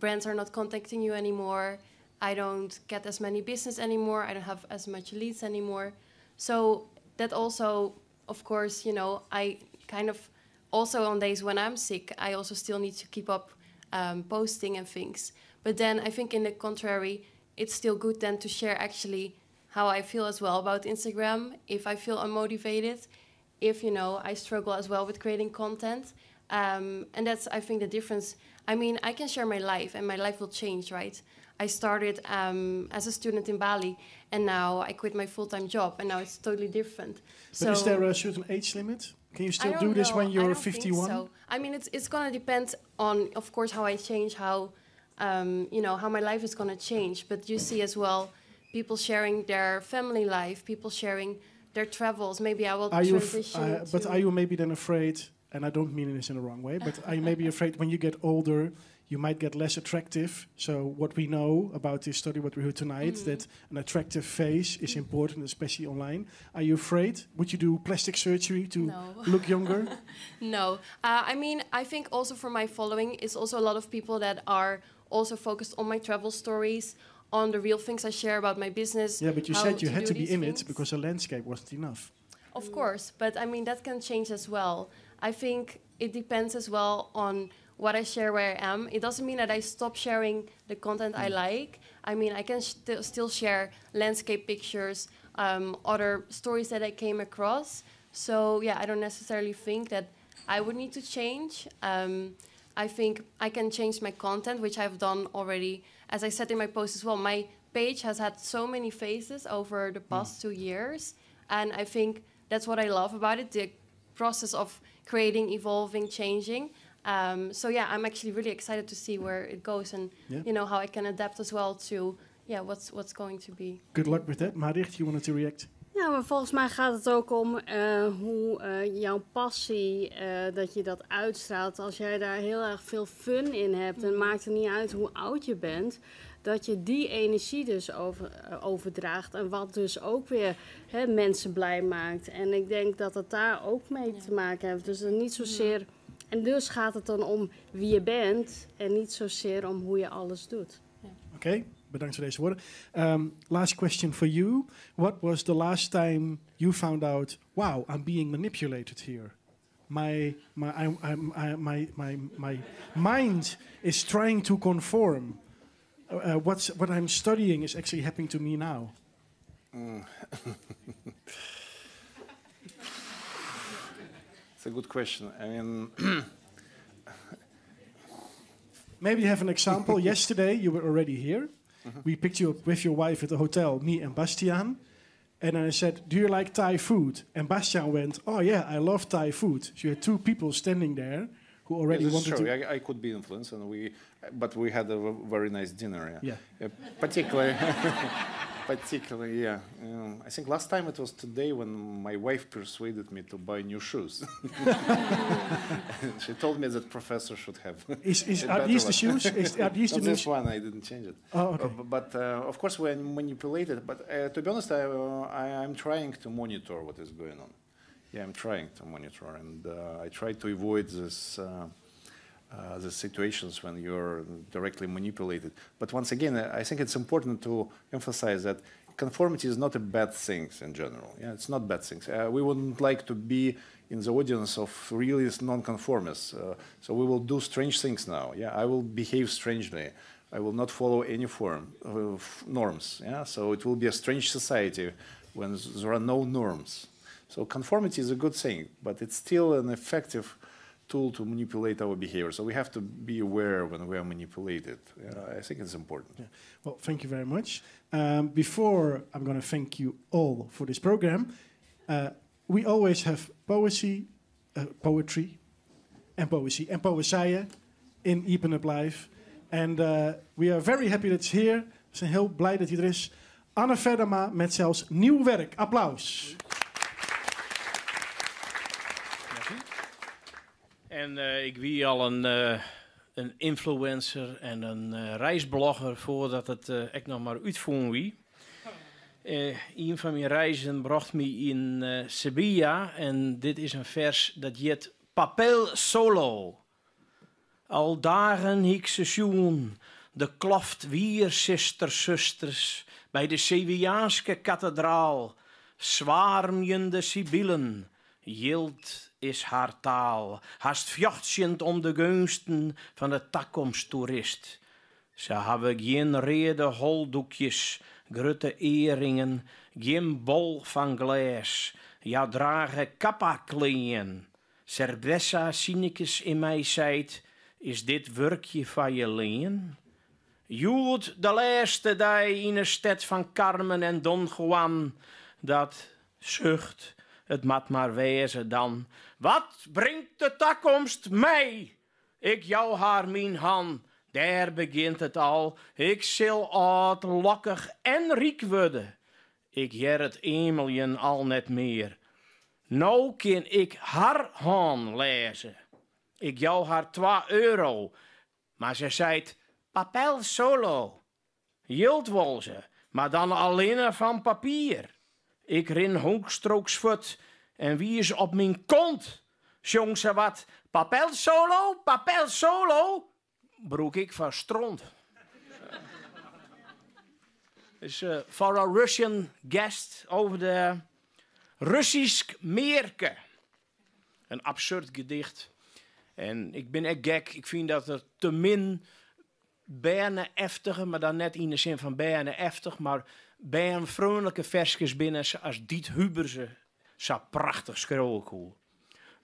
brands are not contacting you anymore. I don't get as many business anymore. I don't have as much leads anymore. So that also, of course, you know, I kind of also on days when I'm sick, I also still need to keep up posting and things. But then I think in the contrary, it's still good then to share actually how I feel as well about Instagram, if I feel unmotivated, if, you know, I struggle as well with creating content. And that's, I think, the difference. I mean, I can share my life and my life will change, right? I started as a student in Bali, and now I quit my full-time job, and now it's totally different. But so is there a certain age limit? Can you still do this when you're 51? So. I mean, it's going to depend on, of course, how I change, you know, how my life is going to change. But you see as well people sharing their family life, people sharing their travels. Maybe I will transition. But are you maybe then afraid, and I don't mean this in the wrong way, but I may be afraid when you get older, you might get less attractive. So what we know about this study, what we heard tonight, that an attractive face is important, especially online. Are you afraid? Would you do plastic surgery to look younger? No. I mean, I think also for my following, it's also a lot of people that are also focused on my travel stories, on the real things I share about my business. Yeah, but you said you had to be in it because the landscape wasn't enough. Of course, but I mean, that can change as well. I think it depends as well on what I share, where I am. It doesn't mean that I stop sharing the content I like. I mean, I can still share landscape pictures, other stories that I came across. So yeah, I don't necessarily think that I would need to change. I think I can change my content, which I've done already. As I said in my post as well, my page has had so many phases over the past 2 years. And I think that's what I love about it, the process of creating, evolving, changing. So yeah, I'm actually really excited to see where it goes and you know, how I can adapt as well to what's going to be. Good luck with that. Marjet, you wanted to react? Ja, maar volgens mij gaat het ook om hoe jouw passie, dat je dat uitstraalt. Als jij daar heel erg veel fun in hebt, en maakt het niet uit hoe oud je bent, dat je die energie dus overdraagt. En wat dus ook weer mensen blij maakt. En ik denk dat het daar ook mee te maken heeft. Dus niet zozeer... En dus gaat het dan om wie je bent en niet zozeer om hoe je alles doet. Ja. Oké, bedankt voor deze woorden. Last question for you. What was the last time you found out, wow, I'm being manipulated here. My mind is trying to conform. What I'm studying is actually happening to me now. A good question. I mean, maybe you have an example. Yesterday, you were already here. We picked you up with your wife at the hotel, me and Bastiaan. And I said, "Do you like Thai food?" And Bastiaan went, "Oh yeah, I love Thai food." So you had two people standing there who already wanted to. I could be influenced, and but we had a very nice dinner. Yeah. Particularly, yeah. I think last time it was today when my wife persuaded me to buy new shoes. She told me that professor should have. Are these the shoes? Are these the new shoes? This one, I didn't change it. Oh, okay. But of course we're manipulated. But to be honest, I'm trying to monitor what is going on. Yeah, I'm trying to monitor. And I try to avoid this... the situations when you're directly manipulated. But once again, I think it's important to emphasize that conformity is not a bad thing in general. Yeah, it's not bad things. We wouldn't like to be in the audience of really non-conformists. So we will do strange things now. Yeah, I will behave strangely. I will not follow any form of norms. Yeah, so it will be a strange society when there are no norms. So conformity is a good thing, but it's still an effective tool to manipulate our behavior. So we have to be aware when we are manipulated. I think it's important. Yeah. Well, thank you very much. Before I'm going to thank you all for this program, we always have poetry and poëzieën in Iepenup Live. And we are very happy that it's here. We zijn heel blij dat hij er is. Anne Vedema met zelfs nieuw werk. Applaus. En ik wie al een influencer en een reisblogger voordat het ik nog maar uitvoeren wie. Een van mijn reizen bracht me in Sevilla en dit is een vers dat heet Papel Solo. Al dagen ik ze zoen, de kloft wier zusters bij de Sevillaanse kathedraal, zwaarmjende sibyllen, yield is haar taal, haast vjochtjend om de gunsten van de takkomsttoerist. Ze hebben geen rede holdoekjes, grutte eeringen, geen bol van glas, ja dragen kappakleien. Cerveza sinekes in mij zijt, is dit werkje van je leen? Jood de laatste dag in de stad van Carmen en Don Juan, dat zucht. Het mat maar wezen dan. Wat brengt de takkomst mij? Ik jou haar mijn hand. Daar begint het al. Ik zil oud, lokkig en riek worden. Ik her het emeljen al net meer. Nou kan ik haar hand lezen. Ik jou haar €2. Maar ze zeit, papel solo. Jild wol ze, maar dan alleen van papier. Ik rin honkstroks voet en wie is op mijn kont? Zong ze wat, papel solo, broek ik van stront. Dus voor een Russian guest over de Russisch merken. Een absurd gedicht. En ik ben echt gek, ik vind dat er te min Berne-eftige, maar dan net in de zin van Berne-eftig, maar bij een vrolijke versjes binnen als Diet Huber ze zo prachtig schroelkoel.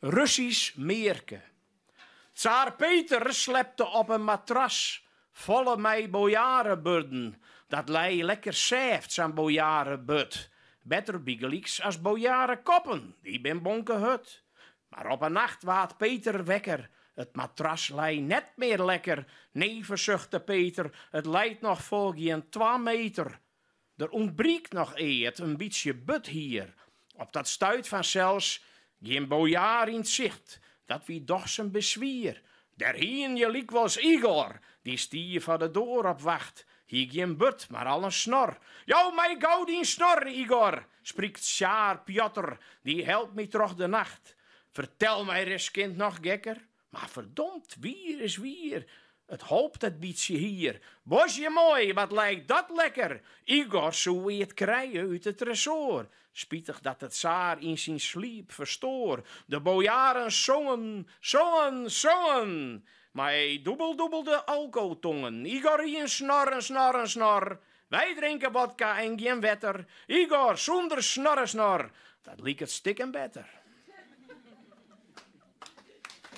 Russisch merken. Tsaar Peter slepte op een matras volle mei bojarenbudden. Dat lei lekker zeeft zijn bojarenbud. Better biegeliks als bojarenkoppen, die ben bonke hut. Maar op een nacht waat Peter wekker. Het matras lei net meer lekker. Nee, verzuchtte Peter, het leidt nog volgend 2 meter. Er ontbreekt nog eet, een beetje but hier. Op dat stuit van zelfs geen bojaar in het zicht. Dat wie doch zijn bezwier. Der heen je liek was Igor, die stier van de door op wacht. Hier geen but, maar al een snor. Jo, mij gauw die snor, Igor, spreekt Sjaar Piotr, die helpt mij troch de nacht. Vertel mij eens, kind, nog gekker. Maar verdomd, wier is wier. Het hoopt het bietje hier. Bos je mooi, wat lijkt dat lekker. Igor zou je het krijgen uit het tresor. Spietig dat het zaar in zijn sliep verstoor. De bojaren zongen, zongen, zongen. Maar hij dubbelde alcoholtongen. Igor in snorren, snorren, snor. Wij drinken vodka en geen wetter. Igor zonder snorren, snor. Dat liek het stikken beter.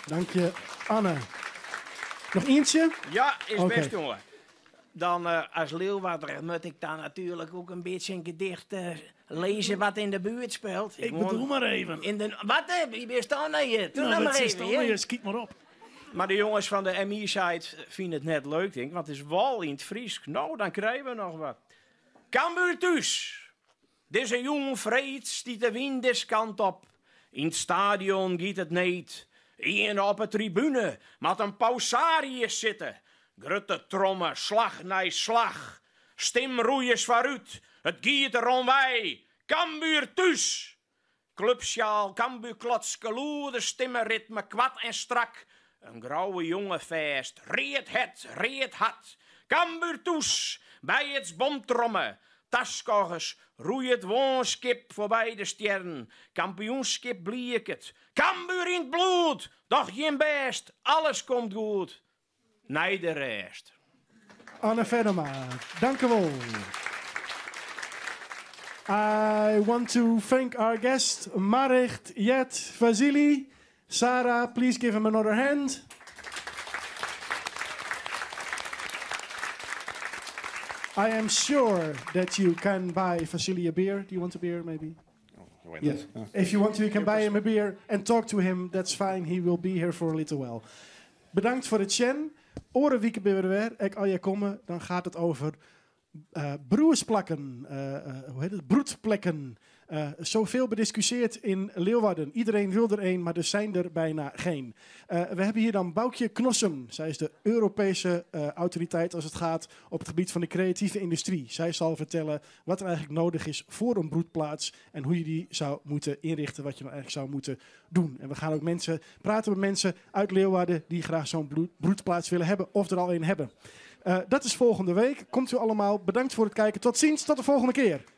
Dank je, Anne. Nog eentje? Ja, is okay. Best, jongen. Dan als Leeuwarder moet ik dan natuurlijk ook een beetje een gedicht lezen wat in de buurt speelt. Ik bedoel maar even. Wat heb je? Staan hier. Doe nou maar even. Hier. Schiet maar op. Maar de jongens van de MI-site vinden het net leuk, denk ik. Want het is wal in het Fries. Nou, dan krijgen we nog wat. Cambuur thuis. Deze jong vreeds die de wind is kant op. In het stadion giet het niet. Eén op de tribune, met een pausarius zitten. Grutte trommen, slag na slag. Stimroeiers vooruit, het giet erom wij. Cambuur thuis. Clubsjaal, Cambuur klotske loerde stimmenritme, kwad en strak. Een grauwe jongen feest, reed het. Cambuur thuis, bij het bomtrommen. Taskogers, roei het woonskip voorbij de sterren. Kampioenskip bliek het. Cambuur in het bloed, doch geen best. Alles komt goed. Nee, de rest. Anne Vedema, dank u wel. I want to thank our guests, Marjet, Vasily, Sarah, please give him another hand. I am sure that you can buy Vasily a beer. Do you want a beer, maybe? Oh, yes. Yeah. If you want to, you can buy him a beer and talk to him. That's fine. He will be here for a little while. Bedankt voor het chen. Oren wieken weer. Ik al je komen. Dan gaat het over broersplakken. Hoe heet het? Broedplekken. Zoveel bediscussieerd in Leeuwarden. Iedereen wil er een, maar er zijn er bijna geen. We hebben hier dan Baukje Knossum. Zij is de Europese autoriteit als het gaat op het gebied van de creatieve industrie. Zij zal vertellen wat er eigenlijk nodig is voor een broedplaats en hoe je die zou moeten inrichten, wat je dan eigenlijk zou moeten doen. En we gaan ook praten met mensen uit Leeuwarden die graag zo'n broedplaats willen hebben of er al een hebben. Dat is volgende week. Komt u allemaal. Bedankt voor het kijken. Tot ziens. Tot de volgende keer.